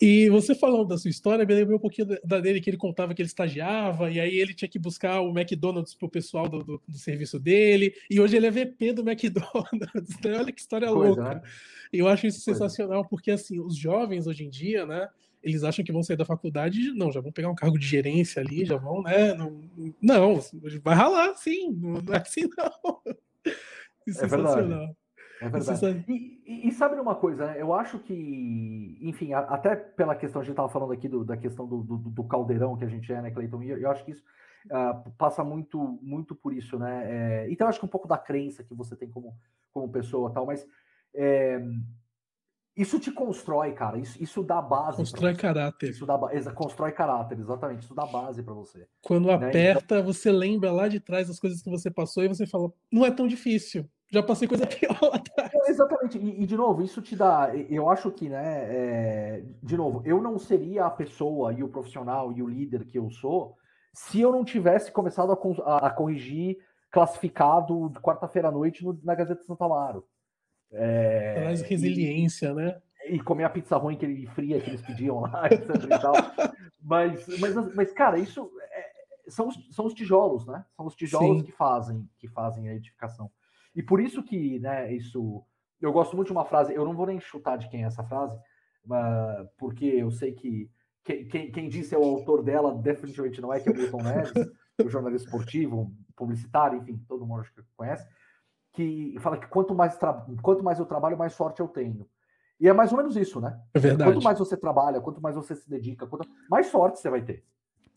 E você falando da sua história, me lembrei um pouquinho da dele, que ele contava que ele estagiava, e aí ele tinha que buscar o McDonald's pro pessoal do serviço dele, e hoje ele é VP do McDonald's. Então, olha que história louca. Né? Eu acho isso sensacional, porque assim, os jovens hoje em dia, né? Eles acham que vão sair da faculdade, não, já vão pegar um cargo de gerência ali, já vão, né? Não vai ralar, sim, não é assim, não. Isso é sensacional. É verdade. E sabe uma coisa, né? Eu acho que, enfim, até pela questão, a gente estava falando aqui da questão do caldeirão que a gente é, né, Clayton? E eu acho que isso passa muito, muito por isso, né? Então, eu acho que um pouco da crença que você tem como pessoa e tal, mas. Isso te constrói, cara. Isso dá base. Constrói caráter. Constrói caráter, exatamente. Isso dá base para você. Quando aperta, né? Então, você lembra lá de trás as coisas que você passou e você fala, não é tão difícil. Já passei coisa pior lá atrás. Exatamente. E, de novo, isso te dá... Eu acho que, né... de novo, eu não seria a pessoa e o profissional e o líder que eu sou se eu não tivesse começado a corrigir classificado de quarta-feira à noite na Gazeta de Santo Amaro. Traz resiliência, né? E comer a pizza ruim fria que eles pediam lá, etc. e tal. Mas, cara, isso são os tijolos, né? São os tijolos que fazem a edificação. E por isso que, né, isso... Eu gosto muito de uma frase, eu não vou nem chutar de quem é essa frase, porque eu sei que quem disse é o autor dela, definitivamente não é, que é o Milton Neves, o jornalista esportivo, publicitário, enfim, todo mundo acho que conhece. Que fala que quanto mais eu trabalho, mais sorte eu tenho. E é mais ou menos isso, né? É verdade. Quanto mais você trabalha, quanto mais você se dedica, mais sorte você vai ter.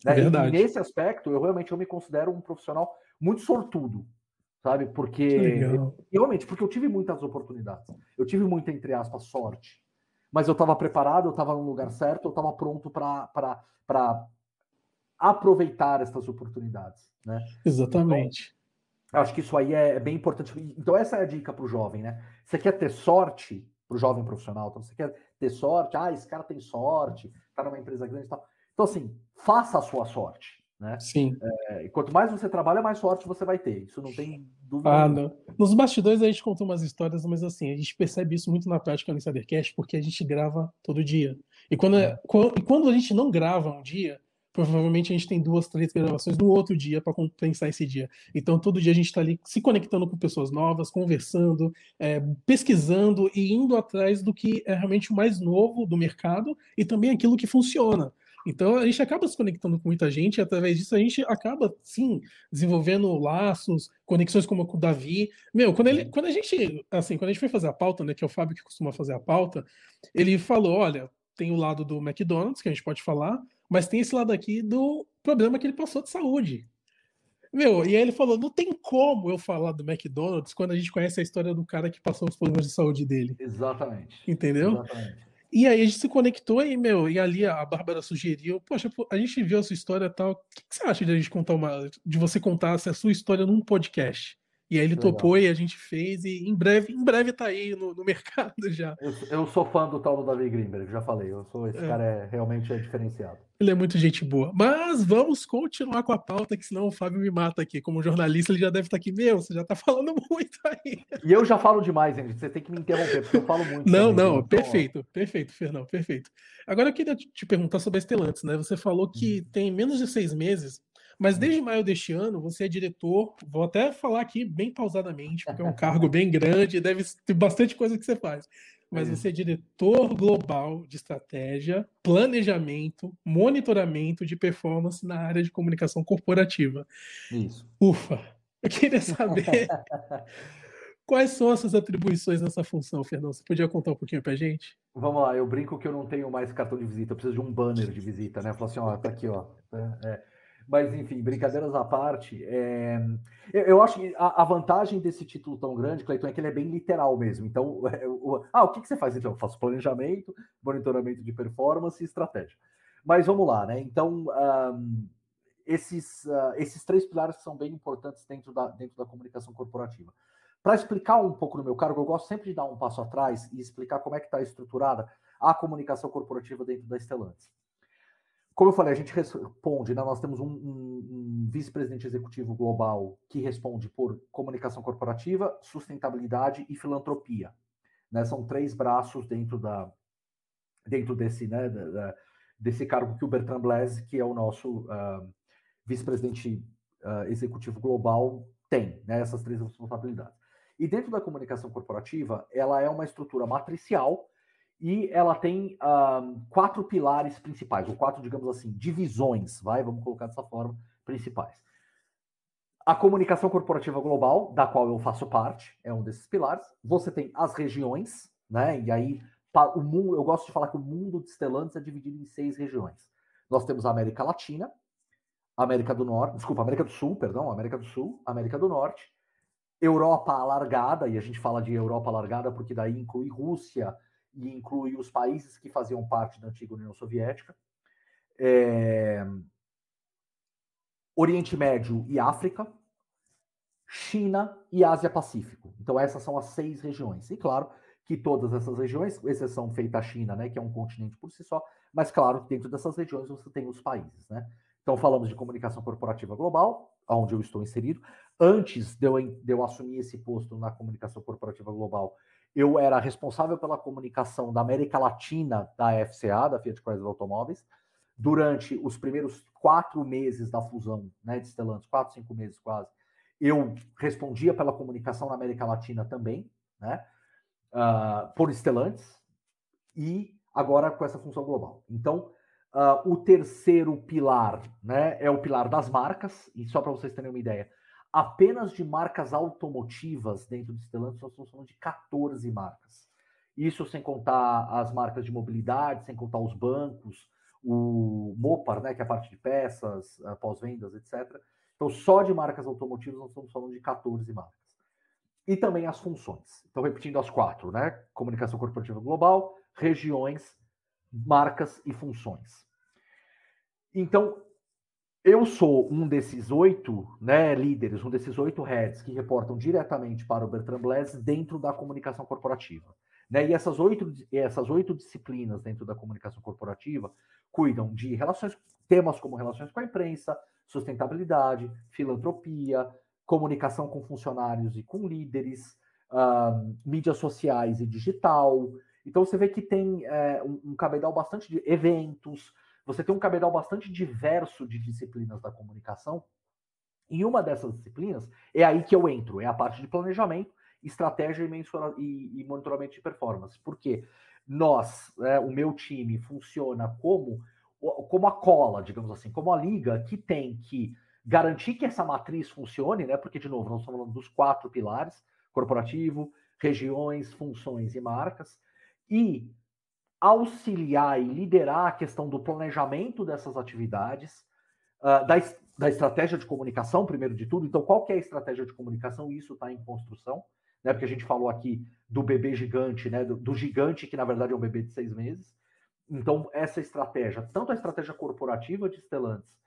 Né? É verdade. E nesse aspecto, eu realmente me considero um profissional muito sortudo, sabe? Porque eu tive muitas oportunidades. Eu tive muita, entre aspas, sorte. mas eu estava preparado, eu estava no lugar certo, eu estava pronto para aproveitar essas oportunidades, né? Exatamente. Então, acho que isso aí é bem importante. Então, essa é a dica para o jovem, né? Você quer ter sorte, para o jovem profissional, então você quer ter sorte, ah, esse cara tem sorte, está numa empresa grande e tal. Então, assim, faça a sua sorte, né? Sim. É, quanto mais você trabalha, mais sorte você vai ter. Isso não tem dúvida. Ah, não. Nos bastidores a gente conta umas histórias, mas assim, a gente percebe isso muito na prática no Insidercast, porque a gente grava todo dia. E quando a gente não grava um dia, provavelmente a gente tem 2, 3 gravações no outro dia para compensar esse dia. Então, todo dia a gente está ali se conectando com pessoas novas, conversando, pesquisando e indo atrás do que é realmente o mais novo do mercado e também aquilo que funciona. Então, a gente acaba se conectando com muita gente e, através disso, a gente acaba, sim, desenvolvendo laços, conexões como com o Davi. Meu, quando a gente foi fazer a pauta, né, que é o Fábio que costuma fazer a pauta, ele falou, olha, tem o lado do McDonald's, que a gente pode falar, mas tem esse lado aqui do problema que ele passou de saúde. Meu, e aí ele falou, não tem como eu falar do McDonald's quando a gente conhece a história do cara que passou os problemas de saúde dele. Exatamente. Entendeu? Exatamente. E aí a gente se conectou e, meu, e ali a Bárbara sugeriu, poxa, a gente viu a sua história e tal, o que você acha de a gente contar de você contar a sua história num podcast? E aí ele topou e a gente fez, e em breve tá aí no mercado já. Eu sou fã do tal do David Greenberg, já falei, esse cara realmente é diferenciado. Ele é muito gente boa. Mas vamos continuar com a pauta, que senão o Fábio me mata aqui. Como jornalista, ele já deve estar aqui, meu, você já tá falando muito aí. E eu já falo demais, gente, você tem que me interromper, porque eu falo muito. Não, perfeito, Fernão, perfeito. Agora eu queria te perguntar sobre a Stellantis, né? Você falou que tem menos de 6 meses... Mas desde maio deste ano, você é diretor, vou até falar aqui bem pausadamente, porque é um cargo bem grande, deve ter bastante coisa que você faz. Mas você é diretor global de estratégia, planejamento, monitoramento de performance na área de comunicação corporativa. Isso. Ufa! Eu queria saber quais são as suas atribuições nessa função, Fernão. Você podia contar um pouquinho pra gente? Vamos lá, eu brinco que eu não tenho mais cartão de visita, eu preciso de um banner de visita, né? Eu falo assim, ó, tá aqui, ó. Mas, enfim, brincadeiras à parte, eu acho que a vantagem desse título tão grande, Clayton, é que ele é bem literal mesmo. Então, o que você faz? Então, eu faço planejamento, monitoramento de performance e estratégia. Mas vamos lá, né? Então, esses 3 pilares são bem importantes dentro da comunicação corporativa. Para explicar um pouco do meu cargo, eu gosto sempre de dar um passo atrás e explicar como é que está estruturada a comunicação corporativa dentro da Stellantis. Como eu falei, a gente responde, né? Nós temos um vice-presidente executivo global que responde por comunicação corporativa, sustentabilidade e filantropia, né? São 3 braços dentro desse, né, desse cargo que o Bertrand Blaise, que é o nosso vice-presidente executivo global, tem, né? Essas 3 responsabilidades. E dentro da comunicação corporativa, ela é uma estrutura matricial, e ela tem 4 pilares principais, ou 4, digamos assim, divisões, vamos colocar dessa forma, principais. A comunicação corporativa global, da qual eu faço parte, é um desses pilares. Você tem as regiões, né? E aí, o mundo, eu gosto de falar que o mundo de Stellantis é dividido em 6 regiões. Nós temos a América Latina, América do Sul, América do Norte, Europa alargada, e a gente fala de Europa alargada porque daí inclui Rússia, e inclui os países que faziam parte da antiga União Soviética, Oriente Médio e África, China e Ásia-Pacífico. Então essas são as 6 regiões. E claro que todas essas regiões, exceção feita a China, né, que é um continente por si só, mas claro que dentro dessas regiões você tem os países, né? Então falamos de comunicação corporativa global, onde eu estou inserido. Antes de eu assumir esse posto na comunicação corporativa global, eu era responsável pela comunicação da América Latina da FCA, da Fiat Chrysler Automóveis, durante os primeiros 4 meses da fusão, né, de Stellantis, 4, 5 meses quase, eu respondia pela comunicação na América Latina também, né, por Stellantis, e agora com essa função global. Então, o terceiro pilar, né, é o pilar das marcas, e só para vocês terem uma ideia, apenas de marcas automotivas dentro de Stellantis, nós estamos falando de 14 marcas. Isso sem contar as marcas de mobilidade, sem contar os bancos, o Mopar, né, que é a parte de peças, pós-vendas, etc. Então, só de marcas automotivas, nós estamos falando de 14 marcas. E também as funções. Então, repetindo as 4, né? Comunicação corporativa global, regiões, marcas e funções. Então, eu sou um desses 8 líderes, um desses 8 heads que reportam diretamente para o Bertrand Blaise dentro da comunicação corporativa. E essas oito disciplinas dentro da comunicação corporativa cuidam de relações, temas como relações com a imprensa, sustentabilidade, filantropia, comunicação com funcionários e com líderes, mídias sociais e digital. Então você vê que tem um cabedal bastante de eventos, você tem um cabedal bastante diverso de disciplinas da comunicação. E uma dessas disciplinas é aí que eu entro, é a parte de planejamento, estratégia e monitoramento de performance. Porque nós, o meu time, funciona como a cola, digamos assim, como a liga que tem que garantir que essa matriz funcione, porque, de novo, nós estamos falando dos 4 pilares: corporativo, regiões, funções e marcas, e auxiliar e liderar a questão do planejamento dessas atividades, da estratégia de comunicação, primeiro de tudo. Então, qual que é a estratégia de comunicação? Isso está em construção, porque a gente falou aqui do bebê gigante, do gigante que, na verdade, é um bebê de 6 meses. Então, essa estratégia, tanto a estratégia corporativa de Stellantis,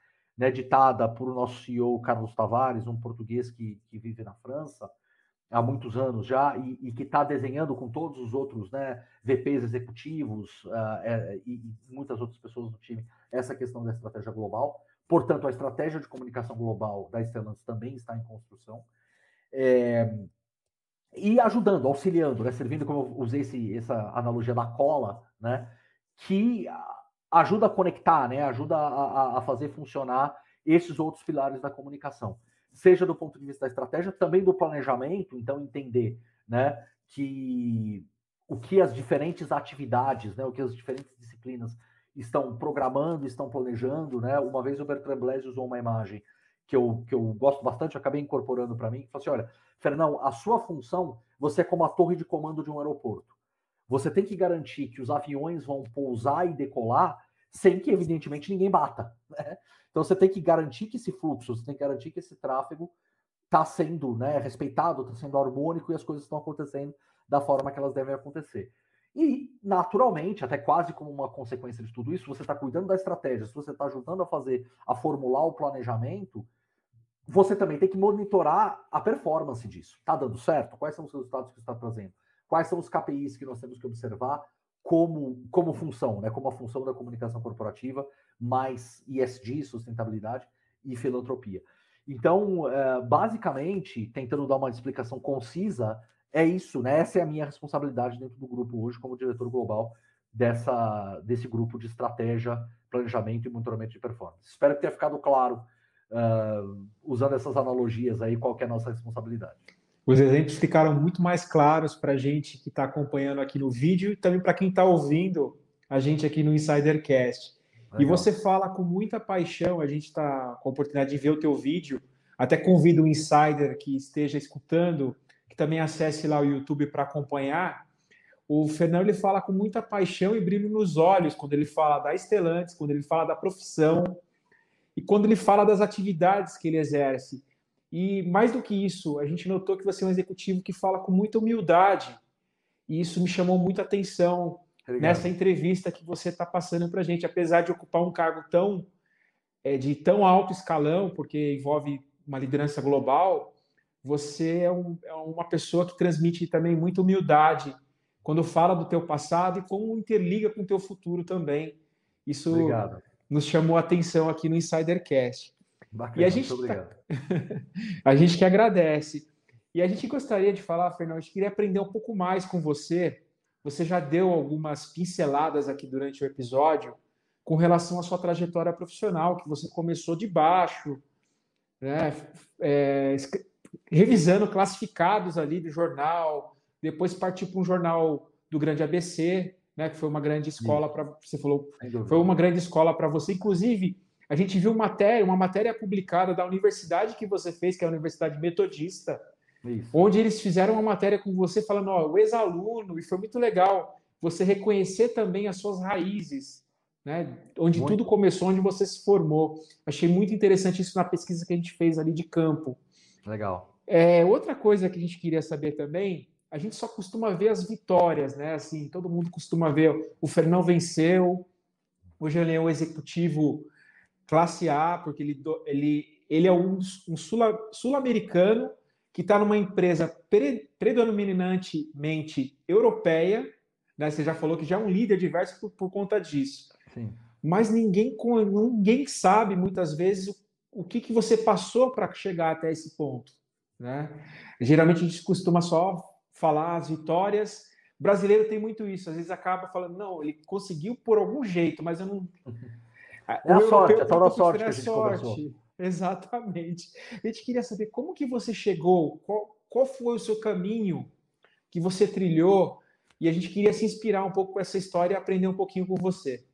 ditada por o nosso CEO Carlos Tavares, um português que vive na França há muitos anos já, e que está desenhando com todos os outros VPs executivos e muitas outras pessoas do time, essa questão da estratégia global. Portanto, a estratégia de comunicação global da Stellantis também está em construção. E ajudando, auxiliando, servindo, como eu usei essa analogia da cola, que ajuda a conectar, ajuda a fazer funcionar esses outros pilares da comunicação. Seja do ponto de vista da estratégia, também do planejamento, então entender que o que as diferentes atividades, o que as diferentes disciplinas estão programando, estão planejando. Uma vez o Bertrand Blaise usou uma imagem que eu gosto bastante, eu acabei incorporando para mim, que falou assim: olha, Fernão, a sua função, você é como a torre de comando de um aeroporto. Você tem que garantir que os aviões vão pousar e decolar sem que, evidentemente, ninguém bata. Então, você tem que garantir que esse fluxo, você tem que garantir que esse tráfego está sendo respeitado, está sendo harmônico e as coisas estão acontecendo da forma que elas devem acontecer. E, naturalmente, até quase como uma consequência de tudo isso, você está cuidando da estratégia, se você está ajudando a formular o planejamento, você também tem que monitorar a performance disso. Está dando certo? Quais são os resultados que você está trazendo? Quais são os KPIs que nós temos que observar como função, como a função da comunicação corporativa, mais ESG, sustentabilidade e filantropia. Então, basicamente, tentando dar uma explicação concisa, é isso, Essa é a minha responsabilidade dentro do grupo hoje, como diretor global desse grupo de estratégia, planejamento e monitoramento de performance. Espero que tenha ficado claro, usando essas analogias aí, qual que é a nossa responsabilidade. Os exemplos ficaram muito mais claros para a gente que está acompanhando aqui no vídeo e também para quem está ouvindo a gente aqui no Insidercast. Legal. E você fala com muita paixão, a gente está com a oportunidade de ver o teu vídeo, até convido o Insider que esteja escutando, que também acesse lá o YouTube para acompanhar. O Fernão, ele fala com muita paixão e brilho nos olhos quando ele fala da Stellantis, quando ele fala da profissão e quando ele fala das atividades que ele exerce. E mais do que isso, a gente notou que você é um executivo que fala com muita humildade e isso me chamou muita atenção nessa entrevista que você está passando para a gente, apesar de ocupar um cargo de tão alto escalão, porque envolve uma liderança global. Você é uma pessoa que transmite também muita humildade quando fala do teu passado e como interliga com o teu futuro também. Isso nos chamou a atenção aqui no Insidercast. Bacana, e a gente que agradece. E a gente gostaria de falar, Fernão, a gente queria aprender um pouco mais com você. Você já deu algumas pinceladas aqui durante o episódio com relação à sua trajetória profissional, que você começou de baixo, revisando classificados ali do jornal, depois partiu para um jornal do Grande ABC, que foi uma grande escola para você, falou, foi uma grande escola para você. Inclusive, a gente viu uma matéria publicada da universidade que você fez, que é a Universidade Metodista, onde eles fizeram uma matéria com você falando, o ex-aluno, e foi muito legal você reconhecer também as suas raízes, onde muito. Tudo começou, onde você se formou. Achei muito interessante isso na pesquisa que a gente fez ali de campo. Legal. Outra coisa que a gente queria saber também, a gente só costuma ver as vitórias, né? Assim, todo mundo costuma ver o Fernão venceu, hoje ele é um executivo classe A, porque ele é um sul-americano que está numa empresa predominantemente europeia, né? Você já falou que já é um líder diverso por conta disso. Sim. Mas ninguém sabe, muitas vezes, o que você passou para chegar até esse ponto, né? Geralmente a gente costuma só falar as vitórias. O brasileiro tem muito isso, às vezes acaba falando, não, ele conseguiu por algum jeito, mas eu não... É a sorte, a tal sorte que a gente conversou. Exatamente. A gente queria saber como que você chegou, qual foi o seu caminho que você trilhou, e a gente queria se inspirar um pouco com essa história e aprender um pouquinho com você.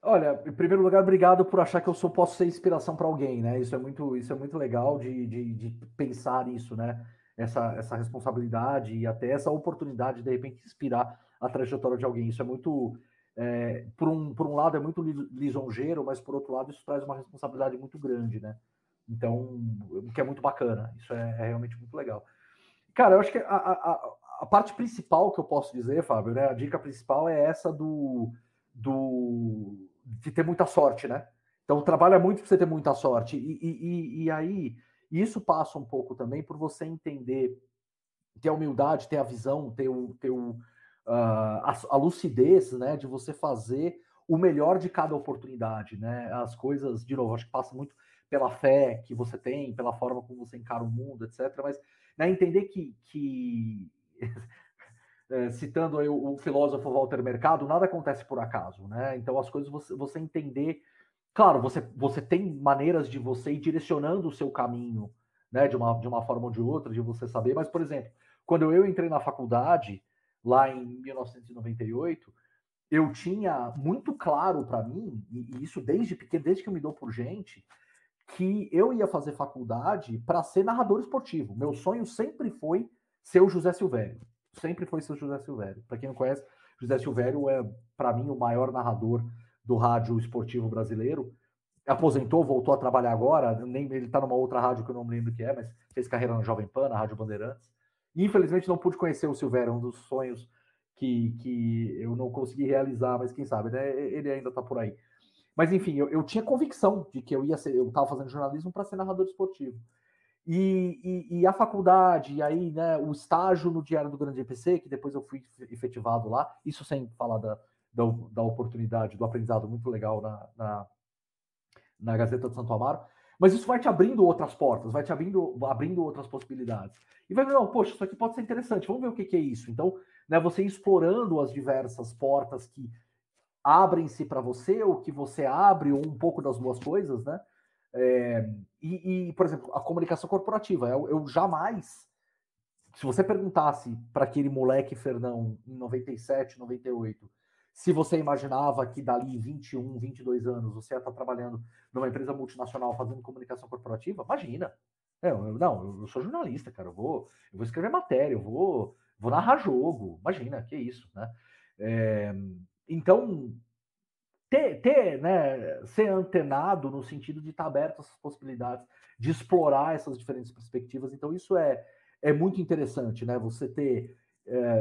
Olha, em primeiro lugar, obrigado por achar que eu posso ser inspiração para alguém, né? Isso é muito legal de pensar isso, né? Essa responsabilidade e até essa oportunidade de repente inspirar a trajetória de alguém. Isso é muito... Por um lado é muito lisonjeiro, mas por outro lado isso traz uma responsabilidade muito grande, né? Então, o que é muito bacana. Isso é realmente muito legal. Cara, eu acho que a parte principal que eu posso dizer, Fábio, né? A dica principal é essa de ter muita sorte, né? Então, trabalha muito para você ter muita sorte. E aí, isso passa um pouco também por você entender, ter a humildade, ter a visão, ter a lucidez, né, de você fazer o melhor de cada oportunidade, né? As coisas, de novo, acho que passa muito pela fé que você tem, pela forma como você encara o mundo, etc. Mas, né, entender que citando aí o filósofo Walter Mercado, nada acontece por acaso, né? Então as coisas você entender, claro, você tem maneiras de você ir direcionando o seu caminho, né, de uma forma ou de outra, de você saber. Mas, por exemplo, quando eu entrei na faculdade lá em 1998, eu tinha muito claro para mim, e isso desde pequeno, desde que eu me dou por gente, que eu ia fazer faculdade para ser narrador esportivo. Meu sonho sempre foi ser o José Silvério. Sempre foi ser o José Silvério. Para quem não conhece, José Silvério é, para mim, o maior narrador do rádio esportivo brasileiro. Aposentou, voltou a trabalhar agora, ele está numa outra rádio que eu não me lembro o que é, mas fez carreira na Jovem Pan, na Rádio Bandeirantes. Infelizmente não pude conhecer o Silvério, um dos sonhos que eu não consegui realizar, mas quem sabe, né? Ele ainda está por aí. Mas enfim, eu tinha convicção de que eu estava fazendo jornalismo para ser narrador esportivo. E a faculdade, e aí, né, o estágio no Diário do Grande ABC, que depois eu fui efetivado lá, isso sem falar da oportunidade, do aprendizado muito legal na Gazeta de Santo Amaro. Mas isso vai te abrindo outras portas, vai te abrindo outras possibilidades. E vai não, poxa, isso aqui pode ser interessante, vamos ver o que é isso. Então, né, você explorando as diversas portas que abrem-se para você, ou que você abre, ou um pouco das duas coisas, né? Por exemplo, a comunicação corporativa. Eu jamais, se você perguntasse para aquele moleque Fernão em 97, 98... se você imaginava que dali 21, 22 anos você ia estar trabalhando numa empresa multinacional fazendo comunicação corporativa, imagina. Eu sou jornalista, cara. Eu vou escrever matéria, eu vou narrar jogo. Imagina, que isso, né? Então, né, ser antenado no sentido de estar aberto a essas possibilidades, de explorar essas diferentes perspectivas. Então, isso é muito interessante, né? Você ter...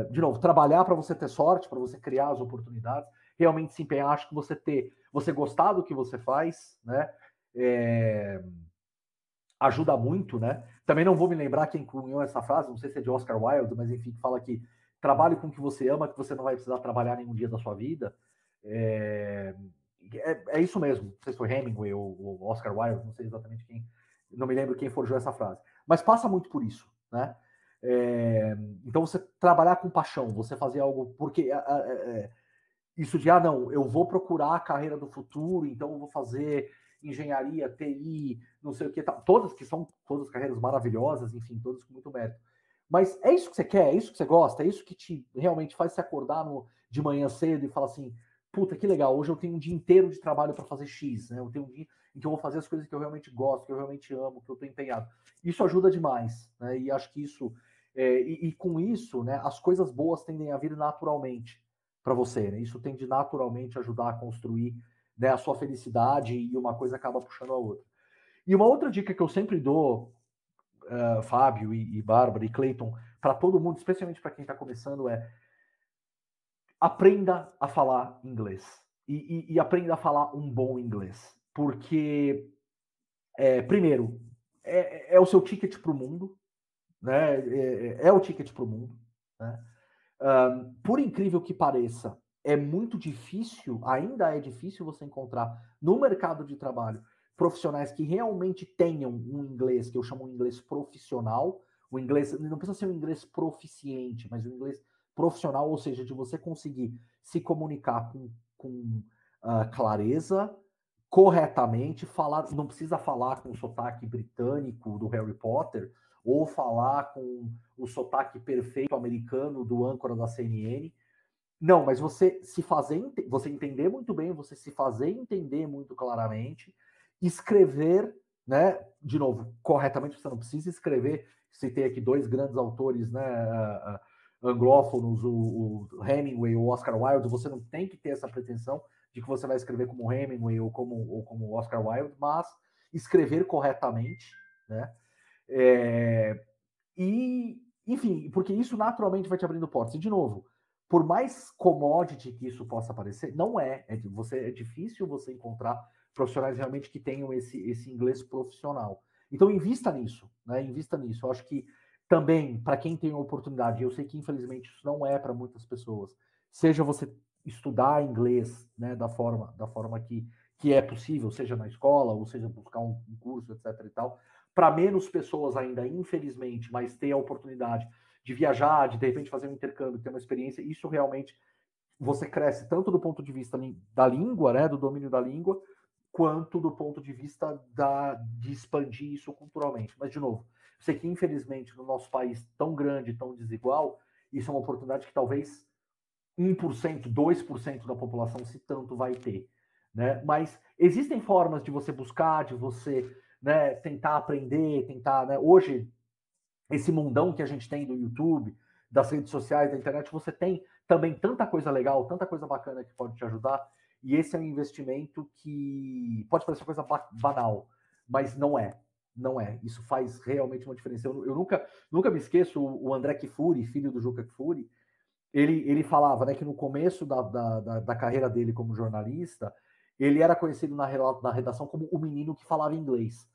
de novo, trabalhar para você ter sorte, para você criar as oportunidades, realmente se empenhar. Acho que você gostar do que você faz, né, ajuda muito, né? Também não vou me lembrar quem cunhou essa frase, não sei se é de Oscar Wilde, mas enfim, que fala que trabalhe com o que você ama, que você não vai precisar trabalhar nenhum dia da sua vida. É isso mesmo, não sei se foi Hemingway ou Oscar Wilde, não sei exatamente quem, não me lembro quem forjou essa frase, mas passa muito por isso, né? Então você trabalhar com paixão, você fazer algo, porque isso de, não, eu vou procurar a carreira do futuro, então eu vou fazer engenharia, TI, não sei o que, tá, todas que são todas carreiras maravilhosas, enfim, todas com muito mérito, mas é isso que você quer, é isso que você gosta, é isso que te realmente faz se acordar de manhã cedo e falar assim, puta, que legal, hoje eu tenho um dia inteiro de trabalho para fazer X, né? Eu tenho um dia em que eu vou fazer as coisas que eu realmente gosto, que eu realmente amo, que eu estou empenhado. Isso ajuda demais, né? E acho que isso... E com isso, né, as coisas boas tendem a vir naturalmente para você, né? Isso tende naturalmente a ajudar a construir, né, a sua felicidade, e uma coisa acaba puxando a outra. E uma outra dica que eu sempre dou, Fábio e Bárbara e Clayton, para todo mundo, especialmente para quem está começando, é: aprenda a falar inglês. E aprenda a falar um bom inglês. Porque, primeiro, é o seu ticket para o mundo, né? É o ticket para o mundo, né? Por incrível que pareça, é muito difícil, ainda é difícil você encontrar no mercado de trabalho profissionais que realmente tenham um inglês, que eu chamo de inglês profissional. O inglês não precisa ser um inglês proficiente, mas um inglês profissional, ou seja, de você conseguir se comunicar com clareza, corretamente, falar, não precisa falar com o sotaque britânico do Harry Potter, ou falar com o sotaque perfeito americano do âncora da CNN. Não, mas você entender muito bem, você se fazer entender muito claramente, escrever, né, de novo, corretamente, você não precisa escrever. Citei aqui dois grandes autores, né, anglófonos, o Hemingway ou o Oscar Wilde. Você não tem que ter essa pretensão de que você vai escrever como Hemingway ou como Oscar Wilde, mas escrever corretamente, né? Enfim, porque isso naturalmente vai te abrindo portas. E, de novo, por mais commodity que isso possa parecer, não é. É difícil você encontrar profissionais realmente que tenham esse inglês profissional. Então, invista nisso, né? Invista nisso. Eu acho que também, para quem tem a oportunidade, eu sei que infelizmente isso não é para muitas pessoas, seja você estudar inglês, né, da forma que é possível, seja na escola, ou seja buscar um curso, etc. e tal, para menos pessoas ainda, infelizmente, mas ter a oportunidade de viajar, de repente fazer um intercâmbio, ter uma experiência, isso realmente você cresce tanto do ponto de vista da língua, né, do domínio da língua, quanto do ponto de vista de expandir isso culturalmente. Mas, de novo, eu sei que, infelizmente, no nosso país tão grande, tão desigual, isso é uma oportunidade que talvez 1%, 2% da população, se tanto, vai ter, né? Mas existem formas de você buscar, de você, né, tentar aprender, tentar, né? Hoje, esse mundão que a gente tem do YouTube, das redes sociais, da internet, você tem também tanta coisa legal, tanta coisa bacana que pode te ajudar. E esse é um investimento que pode parecer coisa banal, mas não é. Não é. Isso faz realmente uma diferença. Eu nunca me esqueço, o André Kfouri, filho do Juca Kfouri, ele falava, né, que no começo da carreira dele como jornalista, ele era conhecido na redação como o menino que falava inglês.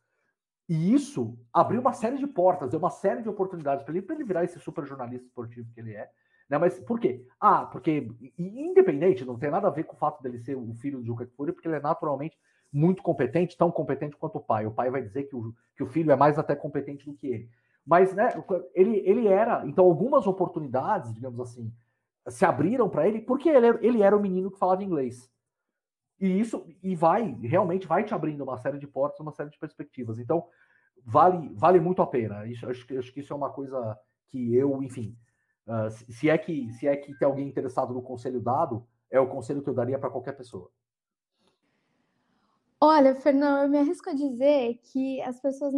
E isso abriu uma série de portas, deu uma série de oportunidades para ele virar esse super jornalista esportivo que ele é. Né, mas por quê? Porque, independente, não tem nada a ver com o fato dele ser o filho do Juca Kfouri, porque ele é naturalmente muito competente, tão competente quanto o pai. O pai vai dizer que o filho é mais até competente do que ele. Mas, né, ele era... Então, algumas oportunidades, digamos assim, se abriram para ele, porque ele era o menino que falava inglês. E isso realmente vai te abrindo uma série de portas, uma série de perspectivas. Então, vale muito a pena. Isso, acho que isso é uma coisa que eu, enfim... Se é que tem alguém interessado no conselho dado, é o conselho que eu daria para qualquer pessoa. Olha, Fernão, eu me arrisco a dizer que as pessoas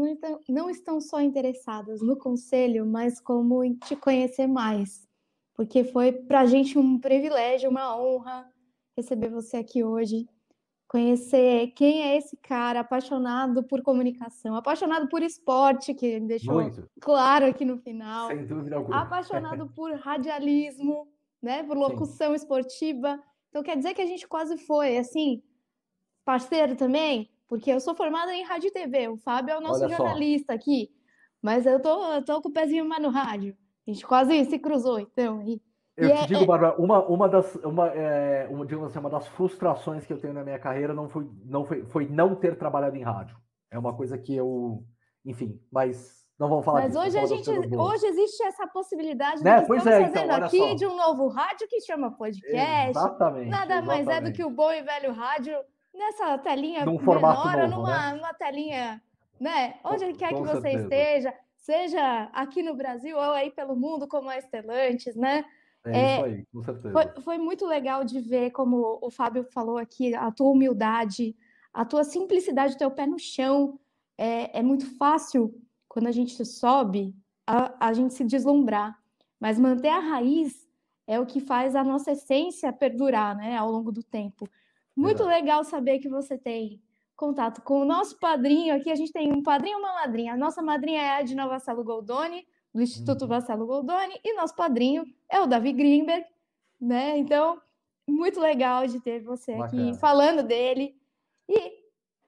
não estão só interessadas no conselho, mas como em te conhecer mais, porque foi para a gente um privilégio, uma honra receber você aqui hoje, conhecer quem é esse cara apaixonado por comunicação, apaixonado por esporte, que deixou muito claro aqui no final. Sem dúvida alguma. Apaixonado por radialismo, né, por locução, sim, esportiva. Então quer dizer que a gente quase foi, assim, parceiro também, porque eu sou formada em rádio e TV, o Fábio é o nosso jornalista aqui, mas eu tô com o pezinho mais no rádio. A gente quase se cruzou, então, aí. Eu te digo, Bárbara, uma das frustrações que eu tenho na minha carreira foi não ter trabalhado em rádio. É uma coisa que eu... Enfim, mas não vamos falar disso. Mas hoje existe essa possibilidade, né, do que estamos fazendo aqui, de um novo rádio que chama podcast. Exatamente. Nada mais é do que o bom e velho rádio nessa telinha menor, numa telinha, né? Onde quer que você esteja, seja aqui no Brasil ou aí pelo mundo, como a Stellantis, né? É isso aí, com certeza. Foi muito legal de ver, como o Fábio falou aqui, a tua humildade, a tua simplicidade, o teu pé no chão. É muito fácil, quando a gente sobe, a gente se deslumbrar. Mas manter a raiz é o que faz a nossa essência perdurar, né, ao longo do tempo. Muito legal saber que você tem contato com o nosso padrinho. Aqui a gente tem um padrinho e uma madrinha. A nossa madrinha é a Edna Vassallo Goldoni, do Instituto Vassallo Goldoni, e nosso padrinho é o David Greenberg, né? Então, muito legal de ter você aqui falando dele. E,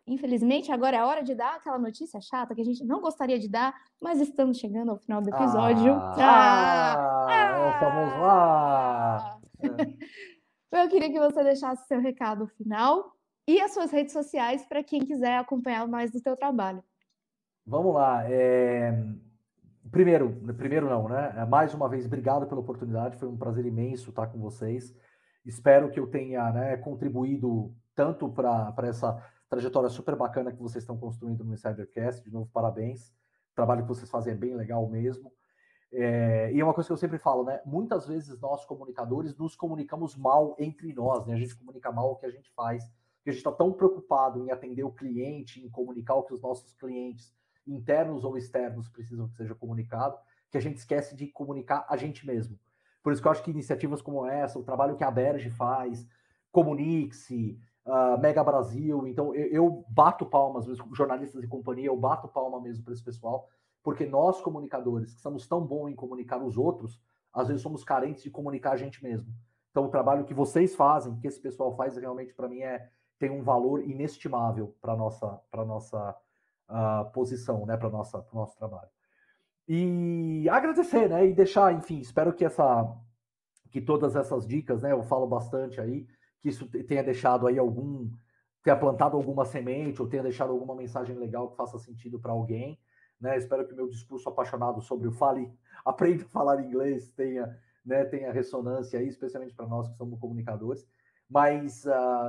infelizmente, agora é a hora de dar aquela notícia chata que a gente não gostaria de dar, mas estamos chegando ao final do episódio. Eu queria que você deixasse seu recado final e as suas redes sociais para quem quiser acompanhar mais do seu trabalho. Vamos lá. Primeiro, mais uma vez, obrigado pela oportunidade. Foi um prazer imenso estar com vocês. Espero que eu tenha contribuído tanto para essa trajetória super bacana que vocês estão construindo no Insidercast. De novo, parabéns. O trabalho que vocês fazem é bem legal mesmo. E é uma coisa que eu sempre falo, né? Muitas vezes nós, comunicadores, nos comunicamos mal entre nós, né? A gente comunica mal o que a gente faz, porque a gente está tão preocupado em atender o cliente, em comunicar o que os nossos clientes, internos ou externos, precisam que seja comunicado, que a gente esquece de comunicar a gente mesmo. Por isso que eu acho que iniciativas como essa, o trabalho que a ABERJE faz, Comunique-se, Mega Brasil, então eu bato palmas, jornalistas e companhia, eu bato palma mesmo para esse pessoal, porque nós, comunicadores, que somos tão bons em comunicar os outros, às vezes somos carentes de comunicar a gente mesmo. Então o trabalho que vocês fazem, que esse pessoal faz, realmente para mim tem um valor inestimável para a nossa posição, né, para o nosso trabalho. E agradecer, né, e deixar, enfim, espero que todas essas dicas, né, eu falo bastante aí, que isso tenha deixado aí tenha plantado alguma semente, ou tenha deixado alguma mensagem legal que faça sentido para alguém, né, espero que o meu discurso apaixonado sobre aprenda a falar inglês tenha ressonância aí, especialmente para nós que somos comunicadores, mas,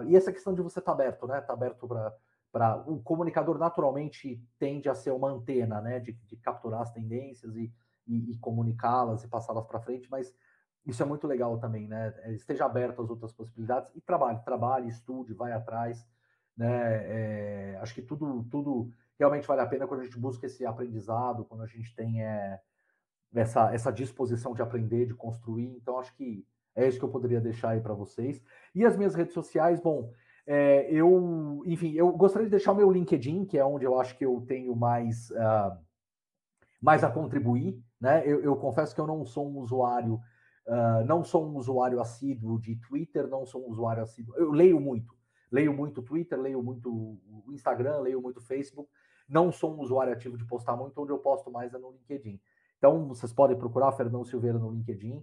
e essa questão de você estar aberto, né, estar aberto o comunicador naturalmente tende a ser uma antena, né, de capturar as tendências e comunicá-las e passá-las para frente, mas isso é muito legal também, né, esteja aberto às outras possibilidades e trabalhe, estude, vai atrás, né, acho que tudo realmente vale a pena quando a gente busca esse aprendizado, quando a gente tem essa disposição de aprender, de construir, então acho que é isso que eu poderia deixar aí para vocês. E as minhas redes sociais, bom, eu gostaria de deixar o meu LinkedIn, que é onde eu acho que eu tenho mais a contribuir, né? Eu confesso que eu não sou um usuário, assíduo de Twitter, não sou um usuário assíduo. Eu leio muito Twitter, leio muito Instagram, leio muito Facebook, não sou um usuário ativo de postar muito, onde eu posto mais é no LinkedIn. Então, vocês podem procurar Fernão Silveira no LinkedIn,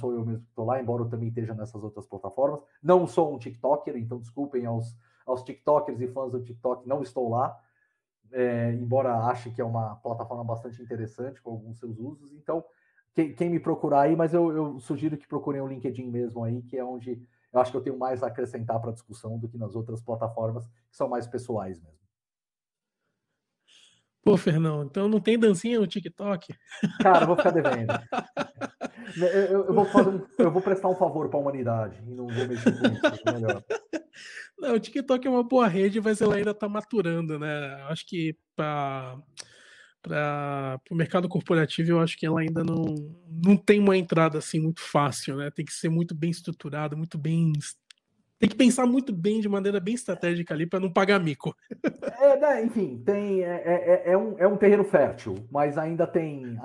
sou eu mesmo que estou lá, embora eu também esteja nessas outras plataformas. Não sou um TikToker, então desculpem aos TikTokers e fãs do TikTok, não estou lá, embora ache que é uma plataforma bastante interessante com alguns seus usos. Então, quem me procurar aí, mas eu sugiro que procurem o LinkedIn mesmo aí, que é onde eu acho que eu tenho mais a acrescentar para a discussão do que nas outras plataformas, que são mais pessoais mesmo. Pô, Fernão, então não tem dancinha no TikTok? Cara, eu vou ficar devendo. Eu vou prestar um favor para a humanidade e não vou mexer com isso, é melhor. Não, o TikTok é uma boa rede, mas ela ainda está maturando, né? Acho que para o mercado corporativo, eu acho que ela ainda não tem uma entrada assim muito fácil, né? Tem que ser muito bem estruturada, muito bem... Tem que pensar muito bem, de maneira bem estratégica ali, para não pagar mico. Enfim, é um terreno fértil, mas ainda tem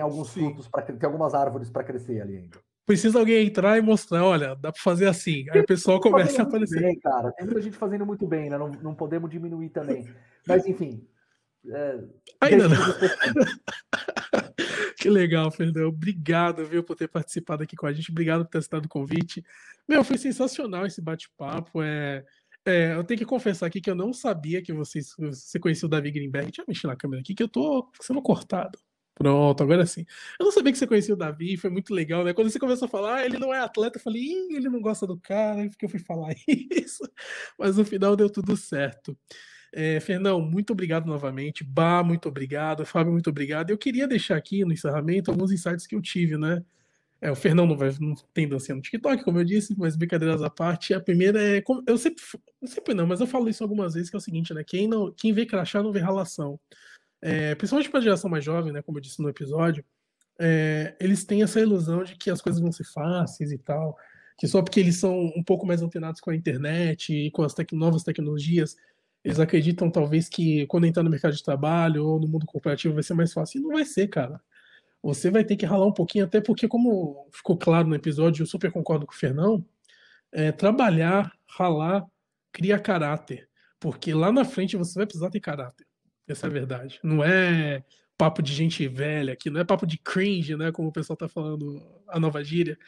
alguns frutos, tem algumas árvores para crescer ali ainda. Precisa alguém entrar e mostrar, olha, dá para fazer assim. Aí o pessoal começa a aparecer. Bem, cara. Tem muita gente fazendo muito bem, né? Não podemos diminuir também. Mas, enfim... ainda não. Que legal, Fernão. Obrigado, viu, por ter participado aqui com a gente. Obrigado por ter aceitado o convite. Meu, foi sensacional esse bate-papo. Eu tenho que confessar aqui que eu não sabia que você conhecia o David Greenberg. Deixa eu mexer na câmera aqui que eu tô sendo cortado. Pronto, agora sim. Eu não sabia que você conhecia o Davi, foi muito legal, né? Quando você começou a falar, ele não é atleta, eu falei, ele não gosta do cara, aí eu fui falar isso. Mas no final deu tudo certo. Fernão, muito obrigado novamente. Bah, muito obrigado. Fábio, muito obrigado. Eu queria deixar aqui no encerramento alguns insights que eu tive, né? O Fernão não tem dança no TikTok, como eu disse, mas brincadeiras à parte. A primeira é... mas eu falo isso algumas vezes, que é o seguinte, né? Quem vê crachá não vê ralação. Principalmente para a geração mais jovem, né, como eu disse no episódio, eles têm essa ilusão de que as coisas vão ser fáceis e tal, que só porque eles são um pouco mais antenados com a internet e com as novas tecnologias, Eles acreditam, talvez, que quando entrar no mercado de trabalho ou no mundo corporativo vai ser mais fácil. E não vai ser, cara. Você vai ter que ralar um pouquinho, até porque, como ficou claro no episódio, eu super concordo com o Fernão, trabalhar, ralar, cria caráter. Porque lá na frente você vai precisar ter caráter. Essa é a verdade. Não é papo de gente velha aqui, não é papo de cringe, né? Como o pessoal tá falando, a nova gíria.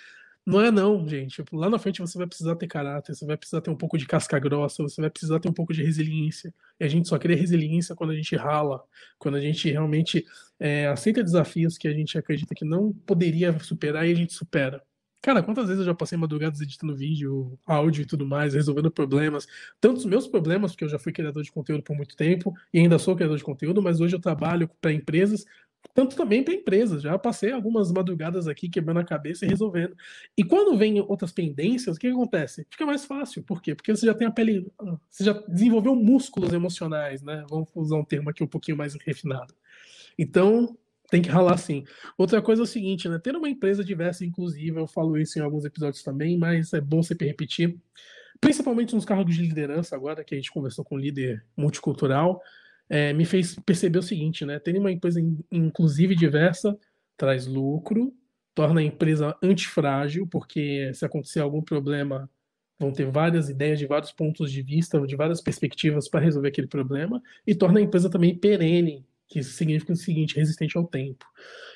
Não é não, gente. Lá na frente você vai precisar ter caráter, você vai precisar ter um pouco de casca grossa, você vai precisar ter um pouco de resiliência. E a gente só cria resiliência quando a gente rala, quando a gente realmente aceita desafios que a gente acredita que não poderia superar e a gente supera. Cara, quantas vezes eu já passei madrugadas editando vídeo, áudio e tudo mais, resolvendo problemas, tanto os meus problemas, porque eu já fui criador de conteúdo por muito tempo e ainda sou criador de conteúdo, mas hoje eu trabalho para empresas, tanto também para empresas, já passei algumas madrugadas aqui quebrando a cabeça e resolvendo. E quando vem outras pendências, o que acontece? Fica mais fácil, por quê? Porque você já tem a pele, você já desenvolveu músculos emocionais, né? Vamos usar um termo aqui um pouquinho mais refinado. Então, tem que ralar sim. Outra coisa é o seguinte, né? Ter uma empresa diversa, inclusiva, eu falo isso em alguns episódios também, mas é bom sempre repetir, principalmente nos cargos de liderança agora, que a gente conversou com um líder multicultural, me fez perceber o seguinte, né? Ter uma empresa inclusiva e diversa traz lucro, torna a empresa antifrágil, porque se acontecer algum problema, vão ter várias ideias de vários pontos de vista, de várias perspectivas para resolver aquele problema, e torna a empresa também perene, que significa o seguinte, resistente ao tempo.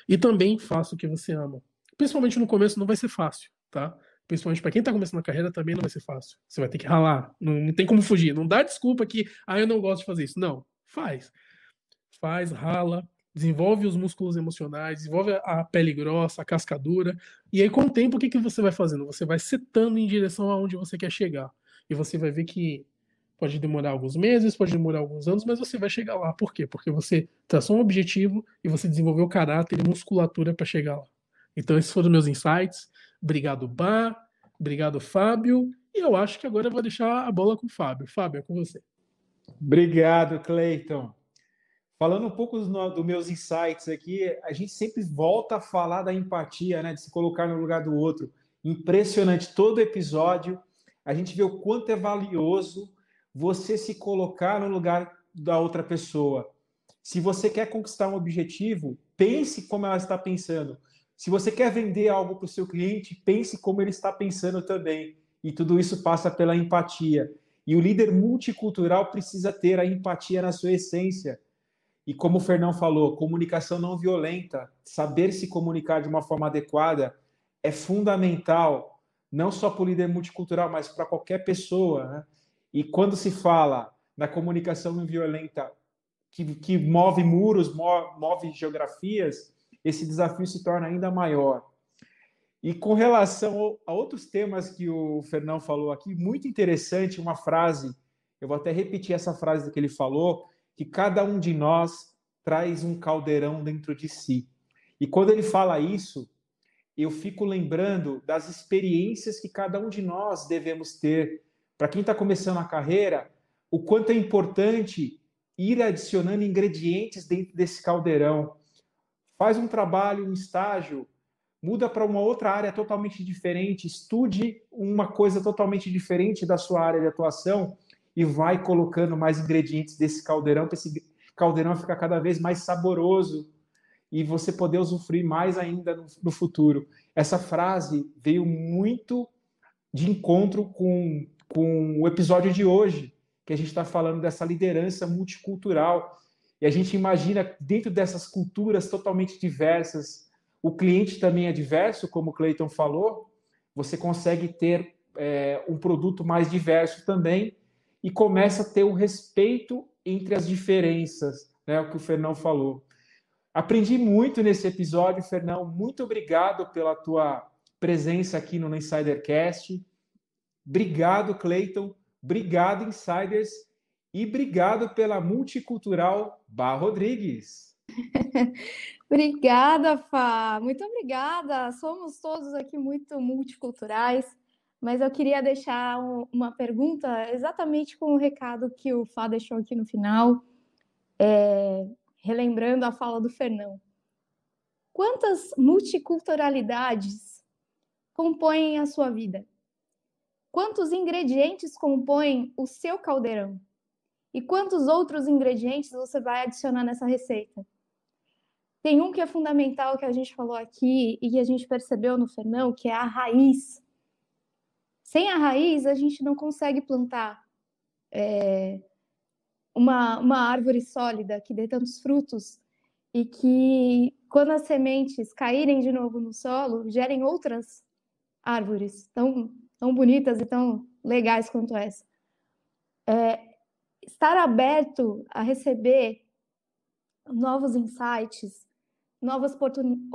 E também faça o que você ama. Principalmente no começo não vai ser fácil, tá? Principalmente para quem está começando a carreira também não vai ser fácil. Você vai ter que ralar, não tem como fugir. Não dá desculpa que, eu não gosto de fazer isso. Não, faz. Faz, rala, desenvolve os músculos emocionais, desenvolve a pele grossa, a casca dura. E aí com o tempo o que você vai fazendo? Você vai setando em direção aonde você quer chegar. E você vai ver que pode demorar alguns meses, pode demorar alguns anos, mas você vai chegar lá. Por quê? Porque você traçou um objetivo e você desenvolveu caráter e musculatura para chegar lá. Então, esses foram meus insights. Obrigado, Bar. Obrigado, Fábio. E eu acho que agora eu vou deixar a bola com o Fábio. Fábio, é com você. Obrigado, Clayton. Falando um pouco dos meus insights aqui, a gente sempre volta a falar da empatia, né? De se colocar no lugar do outro. Impressionante. Todo episódio, a gente vê o quanto é valioso você se colocar no lugar da outra pessoa. Se você quer conquistar um objetivo, pense como ela está pensando. Se você quer vender algo para o seu cliente, pense como ele está pensando também. E tudo isso passa pela empatia. E o líder multicultural precisa ter a empatia na sua essência. E como o Fernão falou, comunicação não violenta, saber se comunicar de uma forma adequada é fundamental, não só para o líder multicultural, mas para qualquer pessoa, né? E quando se fala na comunicação não violenta que move muros, move geografias, esse desafio se torna ainda maior. E com relação a outros temas que o Fernão falou aqui, muito interessante uma frase, eu vou até repetir essa frase que ele falou, que cada um de nós traz um caldeirão dentro de si. E quando ele fala isso, eu fico lembrando das experiências que cada um de nós devemos ter. Para quem está começando a carreira, o quanto é importante ir adicionando ingredientes dentro desse caldeirão. Faz um trabalho, um estágio, muda para uma outra área totalmente diferente, estude uma coisa totalmente diferente da sua área de atuação e vai colocando mais ingredientes desse caldeirão, para esse caldeirão ficar cada vez mais saboroso e você poder usufruir mais ainda no futuro. Essa frase veio muito de encontro com o episódio de hoje, que a gente está falando dessa liderança multicultural. E a gente imagina, dentro dessas culturas totalmente diversas, o cliente também é diverso, como o Clayton falou, você consegue ter um produto mais diverso também e começa a ter um respeito entre as diferenças, né? O que o Fernão falou. Aprendi muito nesse episódio, Fernão. Muito obrigado pela tua presença aqui no Insidercast. Obrigado, Clayton. Obrigado, Insiders. E obrigado pela multicultural Barbara Rodrigues. Obrigada, Fá. Muito obrigada. Somos todos aqui muito multiculturais, mas eu queria deixar uma pergunta exatamente com o recado que o Fá deixou aqui no final, relembrando a fala do Fernão. Quantas multiculturalidades compõem a sua vida? Quantos ingredientes compõem o seu caldeirão? E quantos outros ingredientes você vai adicionar nessa receita? Tem um que é fundamental, que a gente falou aqui e que a gente percebeu no Fernão, que é a raiz. Sem a raiz, a gente não consegue plantar uma árvore sólida que dê tantos frutos e que, quando as sementes caírem de novo no solo, gerem outras árvores tão bonitas e tão legais quanto essa. Estar aberto a receber novos insights, novas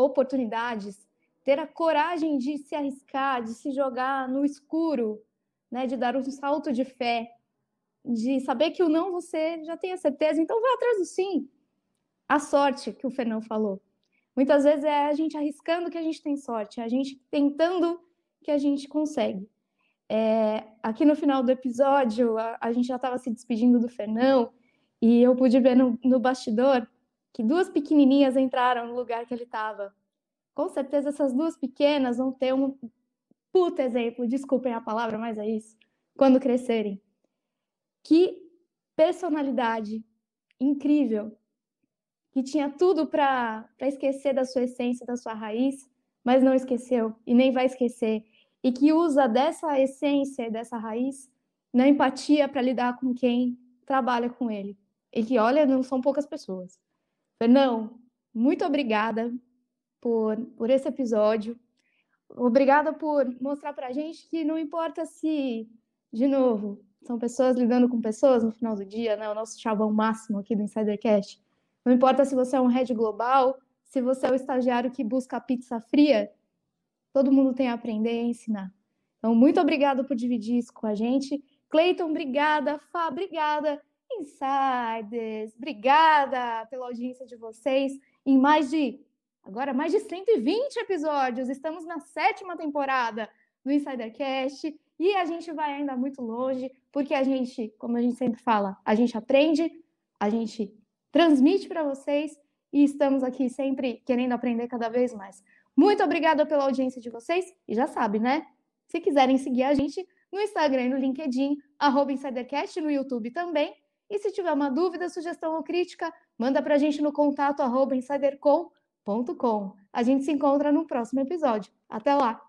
oportunidades, ter a coragem de se arriscar, de se jogar no escuro, né, de dar um salto de fé, de saber que o não você já tem a certeza, então vá atrás do sim. A sorte que o Fernão falou. Muitas vezes é a gente arriscando que a gente tem sorte, é a gente tentando que a gente consegue. Aqui no final do episódio, a gente já estava se despedindo do Fernão e eu pude ver no bastidor que duas pequenininhas entraram no lugar que ele estava. Com certeza essas duas pequenas vão ter um puta exemplo, desculpem a palavra, mas é isso, quando crescerem. Que personalidade incrível, que tinha tudo para esquecer da sua essência, da sua raiz, mas não esqueceu e nem vai esquecer. E que usa dessa essência e dessa raiz na empatia para lidar com quem trabalha com ele. E que, olha, não são poucas pessoas. Fernão, muito obrigada por esse episódio. Obrigada por mostrar pra gente que não importa se, de novo, são pessoas lidando com pessoas no final do dia, né? O nosso chavão máximo aqui do Insidercast. Não importa se você é um head global, se você é o estagiário que busca a pizza fria, todo mundo tem a aprender e ensinar. Então, muito obrigada por dividir isso com a gente. Clayton, obrigada. Fá, obrigada. Insiders, obrigada pela audiência de vocês em mais de 120 episódios. Estamos na 7ª temporada do Insidercast e a gente vai ainda muito longe, porque a gente, como a gente sempre fala, a gente aprende, a gente transmite para vocês e estamos aqui sempre querendo aprender cada vez mais. Muito obrigada pela audiência de vocês e já sabe, né? Se quiserem seguir a gente no Instagram e no LinkedIn, @InsiderCast, no YouTube também. E se tiver uma dúvida, sugestão ou crítica, manda pra gente no contato @insidercom.com. A gente se encontra no próximo episódio. Até lá!